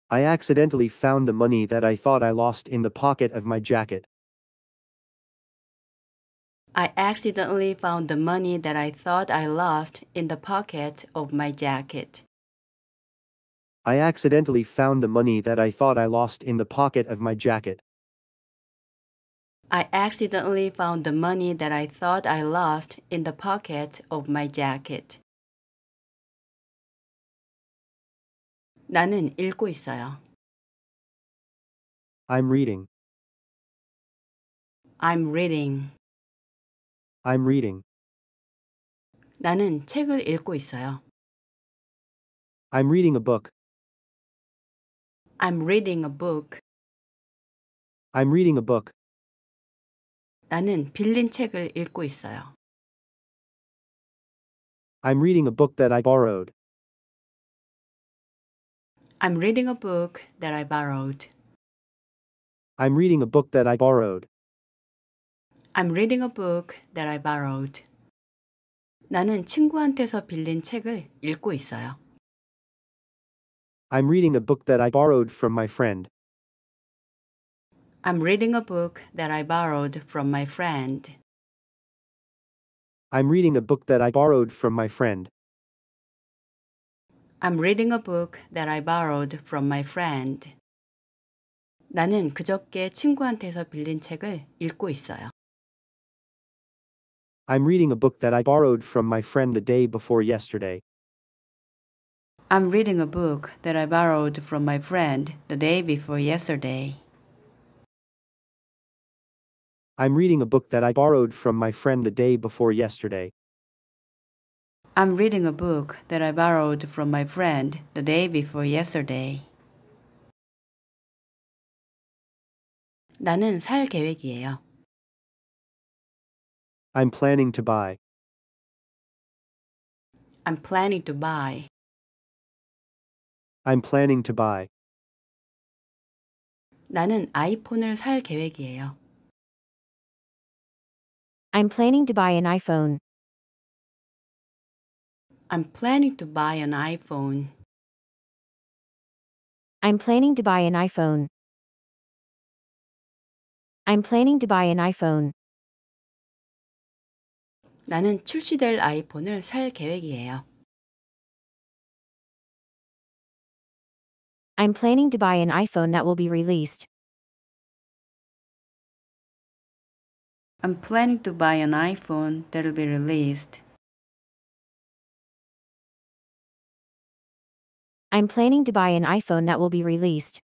I accidentally found the money that I thought I lost in the pocket of my jacket. I accidentally found the money that I thought I lost in the pocket of my jacket. I accidentally found the money that I thought I lost in the pocket of my jacket. I accidentally found the money that I thought I lost in the pocket of my jacket. 나는 읽고 있어요. I'm reading. I'm reading. I'm reading. 나는 책을 읽고 있어요. I'm reading a book. I'm reading a book. I'm reading a book. 나는 빌린 책을 읽고 있어요. I'm reading a book that I borrowed. I'm reading a book that I borrowed. I'm reading a book that I borrowed. I'm reading a book that I borrowed. 나는 친구한테서 빌린 책을 읽고 있어요. I'm reading a book that I borrowed from my friend. I'm reading a book that I borrowed from my friend. I'm reading a book that I borrowed from my friend. I'm reading a book that I borrowed from my friend. 나는 그저께 친구한테서 빌린 책을 읽고 있어요. I'm reading a book that I borrowed from my friend the day before yesterday. I'm reading a book that I borrowed from my friend the day before yesterday. I'm reading a book that I borrowed from my friend the day before yesterday. I'm reading a book that I borrowed from my friend the day before yesterday. 나는 살 계획이에요. I'm planning to buy. I'm planning to buy. I'm planning to buy. 나는 아이폰을 살 계획이에요. I'm planning to buy an iPhone. I'm planning to buy an iPhone. I'm planning to buy an iPhone. I'm planning to buy an iPhone. 나는 출시될 아이폰을 살 계획이에요. I'm planning to buy an iPhone that will be released. I'm planning to buy an iPhone that will be released. I'm planning to buy an iPhone that will be released.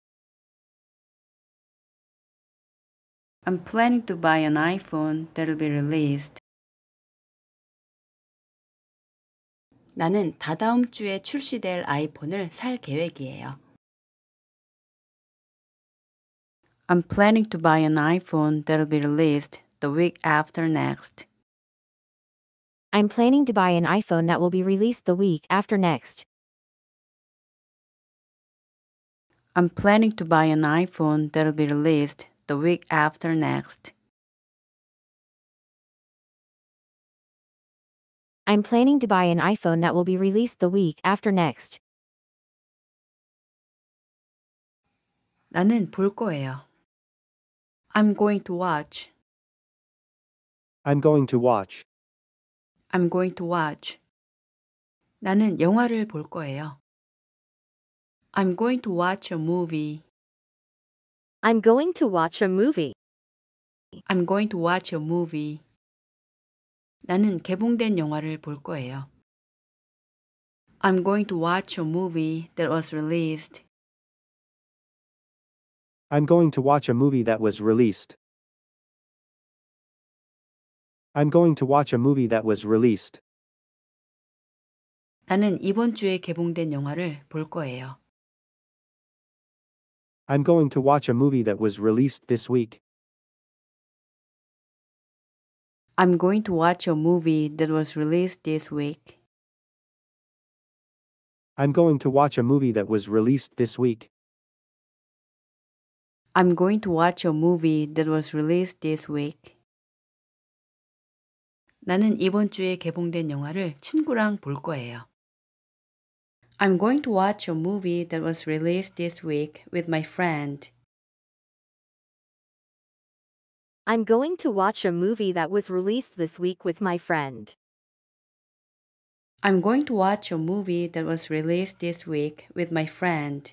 I'm planning to buy an iPhone that will be released. 나는 다다음 주에 출시될 아이폰을 살 계획이에요. I'm planning to buy an iPhone that will be released the week after next. I'm planning to buy an iPhone that will be released the week after next. I'm planning to buy an iPhone that will be released the week after next. I'm planning to buy an iPhone that will be released the week after next. 나는 볼 거예요. I'm going to watch. I'm going to watch. I'm going to watch. 나는 영화를 볼 거예요. I'm going to watch a movie. I'm going to watch a movie. I'm going to watch a movie. 나는 개봉된 영화를 볼 거예요. I'm going to watch a movie that was released. I'm going to watch a movie that was released. I'm going to watch a movie that was released. 나는 이번 주에 개봉된 영화를 볼 거예요. I'm going to watch a movie that was released this week. I'm going to watch a movie that was released this week. I'm going to watch a movie that was released this week. I'm going to watch a movie that was released this week. 나는 이번 주에 개봉된 영화를 친구랑 볼 거예요. I'm going to watch a movie that was released this week with my friend. I'm going to watch a movie that was released this week with my friend. I'm going to watch a movie that was released this week with my friend.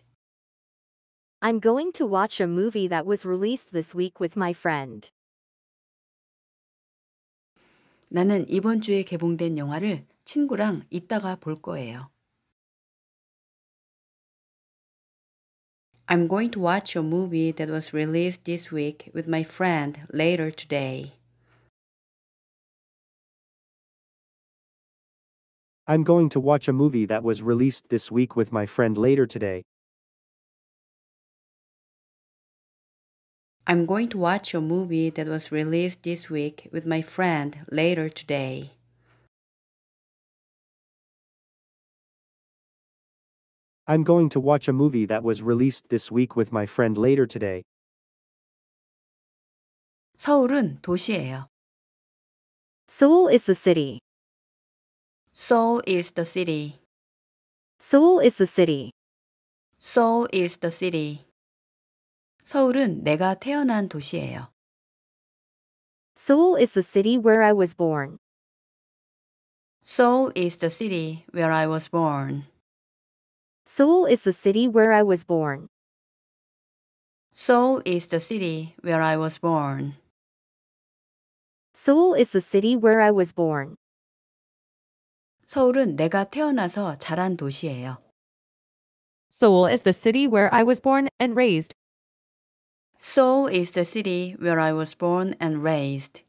I'm going to watch a movie that was released this week with my friend. 나는 이번 주에 개봉된 영화를 친구랑 이따가 볼 거예요. I'm going to watch a movie that was released this week with my friend later today. I'm going to watch a movie that was released this week with my friend later today. I'm going to watch a movie that was released this week with my friend later today. I'm going to watch a movie that was released this week with my friend later today. 서울은 도시예요. Seoul is the city. Seoul is the city. Seoul is the city. Seoul is the city. 서울은 내가 태어난 도시예요. Seoul is the city where I was born. Seoul is the city where I was born. Seoul is the city where I was born. Seoul is the city where I was born. Seoul is the city where I was born. 서울은 내가 태어나서 자란 도시예요. Seoul is the city where I was born and raised. Seoul is the city where I was born and raised.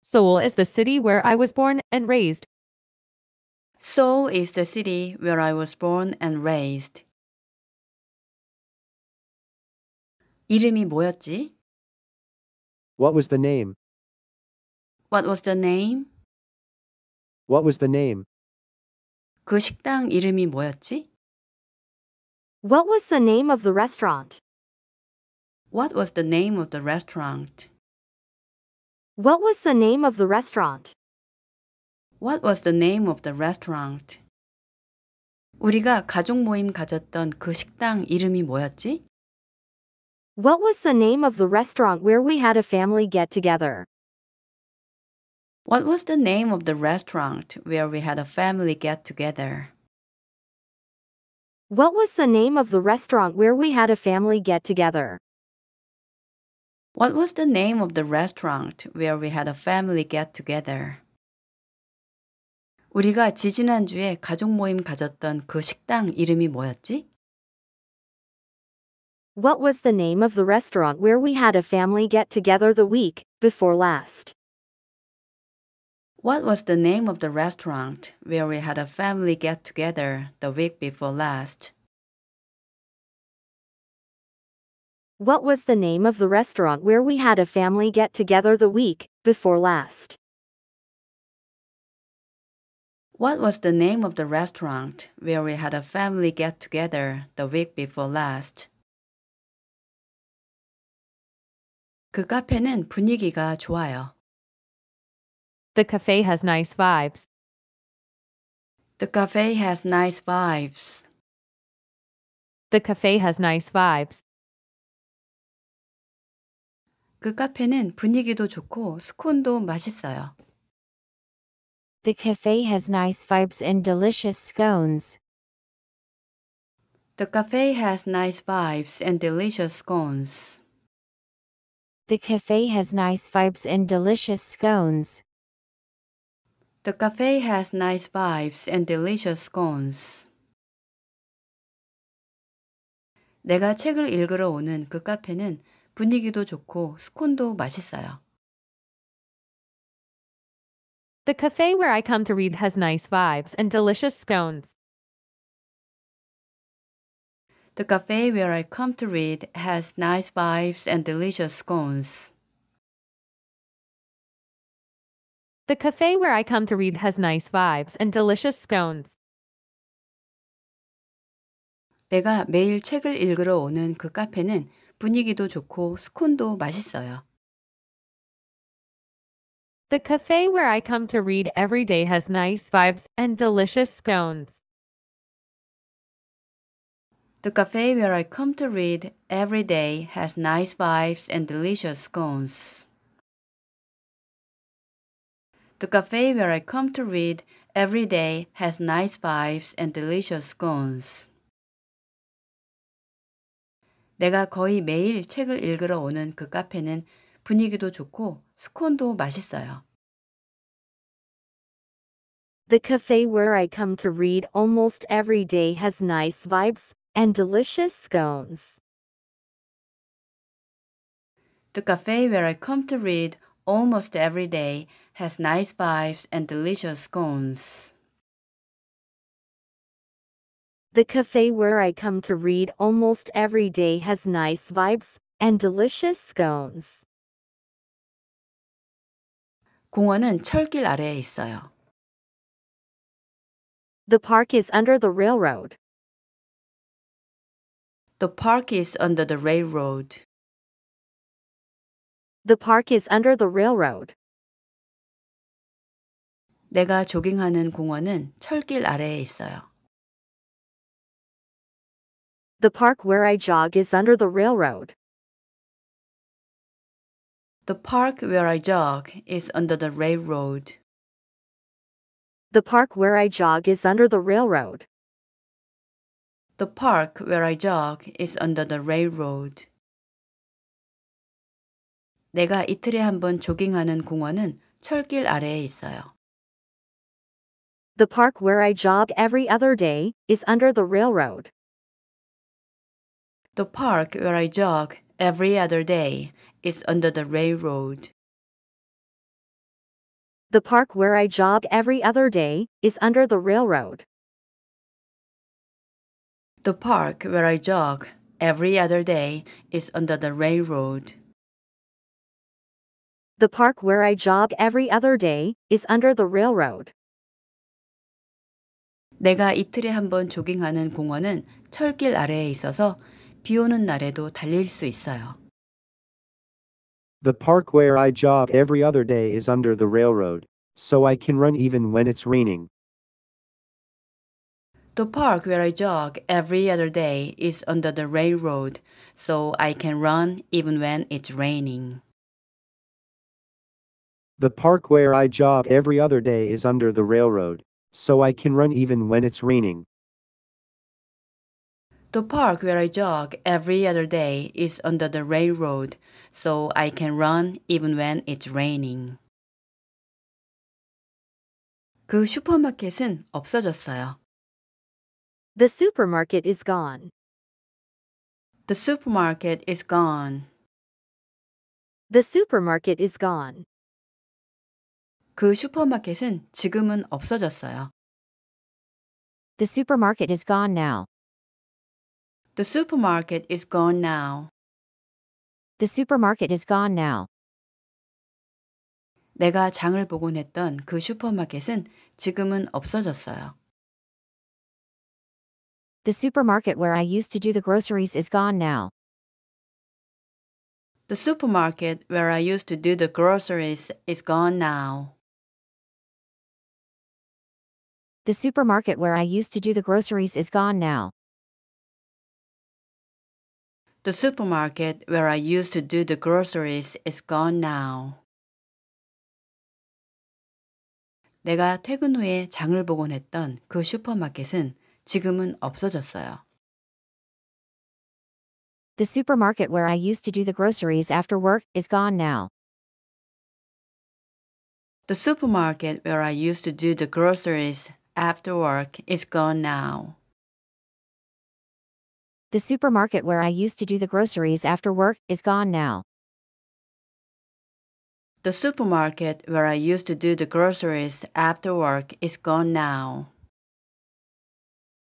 Seoul is the city where I was born and raised. Seoul is the city where I was born and raised. 이름이 뭐였지? What was the name? What was the name? What was the name? 그 식당 이름이 뭐였지? What was the name of the restaurant? What was the name of the restaurant? What was the name of the restaurant? What was the name of the restaurant? 우리가 가족 모임 가졌던 그 식당 이름이 뭐였지? What was the name of the restaurant where we had a family get together? What was the name of the restaurant where we had a family get together? What was the name of the restaurant where we had a family get together? What was the name of the restaurant where we had a family get together? 우리가 지지난주에 가족 모임 가졌던 그 식당 이름이 뭐였지? What was the name of the restaurant where we had a family get together the week before last? What was the name of the restaurant where we had a family get together the week before last? What was the name of the restaurant where we had a family get together the week before last? What was the name of the restaurant where we had a family get together the week before last? 그 카페는 분위기가 좋아요. The cafe has nice vibes. The cafe has nice vibes. The cafe has nice vibes. 그 카페는 분위기도 좋고 스콘도 맛있어요. The cafe has nice vibes and delicious scones. The cafe has nice vibes and delicious scones. The cafe has nice vibes and delicious scones. The cafe has nice vibes and delicious scones. 내가 책을 읽으러 오는 그 카페는 분위기도 좋고 스콘도 맛있어요. The cafe where I come to read has nice vibes and delicious scones. The cafe where I come to read has nice vibes and delicious scones. The cafe where I come to read has nice vibes and delicious scones. 내가 매일 책을 읽으러 오는 그 카페는 분위기도 좋고 스콘도 맛있어요. The cafe where I come to read every day has nice vibes and delicious scones. The cafe where I come to read every day has nice vibes and delicious scones. The cafe where I come to read every day has nice vibes and delicious scones. 내가 거의 매일 책을 읽으러 오는 그 카페는 분위기도 좋고 스콘도 맛있어요. The cafe where I come to read almost every day has nice vibes and delicious scones. The cafe where I come to read almost every day has nice vibes and delicious scones. The cafe where I come to read almost every day has nice vibes and delicious scones. 공원은 철길 아래에 있어요. The park is under the railroad. The park is under the railroad. The park is under the railroad. 내가 조깅하는 공원은 철길 아래에 있어요. The park where I jog is under the railroad. The park where I jog is under the railroad. The park where I jog is under the railroad. The park where I jog is under the railroad. 내가 이틀에 한 번 조깅하는 공원은 철길 아래에 있어요. The park where I jog every other day is under the railroad. The park where I jog every other day is under the railroad. The park where I jog every other day is under the railroad. The park where I jog every other day is under the railroad. The park where I jog every other day is under the railroad. 내가 이틀에 한 번 조깅하는 공원은 철길 아래에 있어서 비 오는 날에도 달릴 수 있어요. The park where I jog every other day is under the railroad, so I can run even when it's raining. The park where I jog every other day is under the railroad, so I can run even when it's raining. The park where I jog every other day is under the railroad, so I can run even when it's raining. The park where I jog every other day is under the railroad, so I can run even when it's raining. 그 슈퍼마켓은 없어졌어요. The supermarket is gone. The supermarket is gone. The supermarket is gone. 그 슈퍼마켓은 지금은 없어졌어요. The supermarket is gone now. The supermarket is gone now. The supermarket is gone now. 내가 장을 보곤 했던 그 슈퍼마켓은 지금은 없어졌어요. The supermarket where I used to do the groceries is gone now. The supermarket where I used to do the groceries is gone now. The supermarket where I used to do the groceries is gone now. The supermarket where I used to do the groceries is gone now. 내가 퇴근 후에 장을 보곤 했던 그 슈퍼마켓은 지금은 없어졌어요. The supermarket where I used to do the groceries after work is gone now. The supermarket where I used to do the groceries after work is gone now. The supermarket where I used to do the groceries after work is gone now. The supermarket where I used to do the groceries after work is gone now.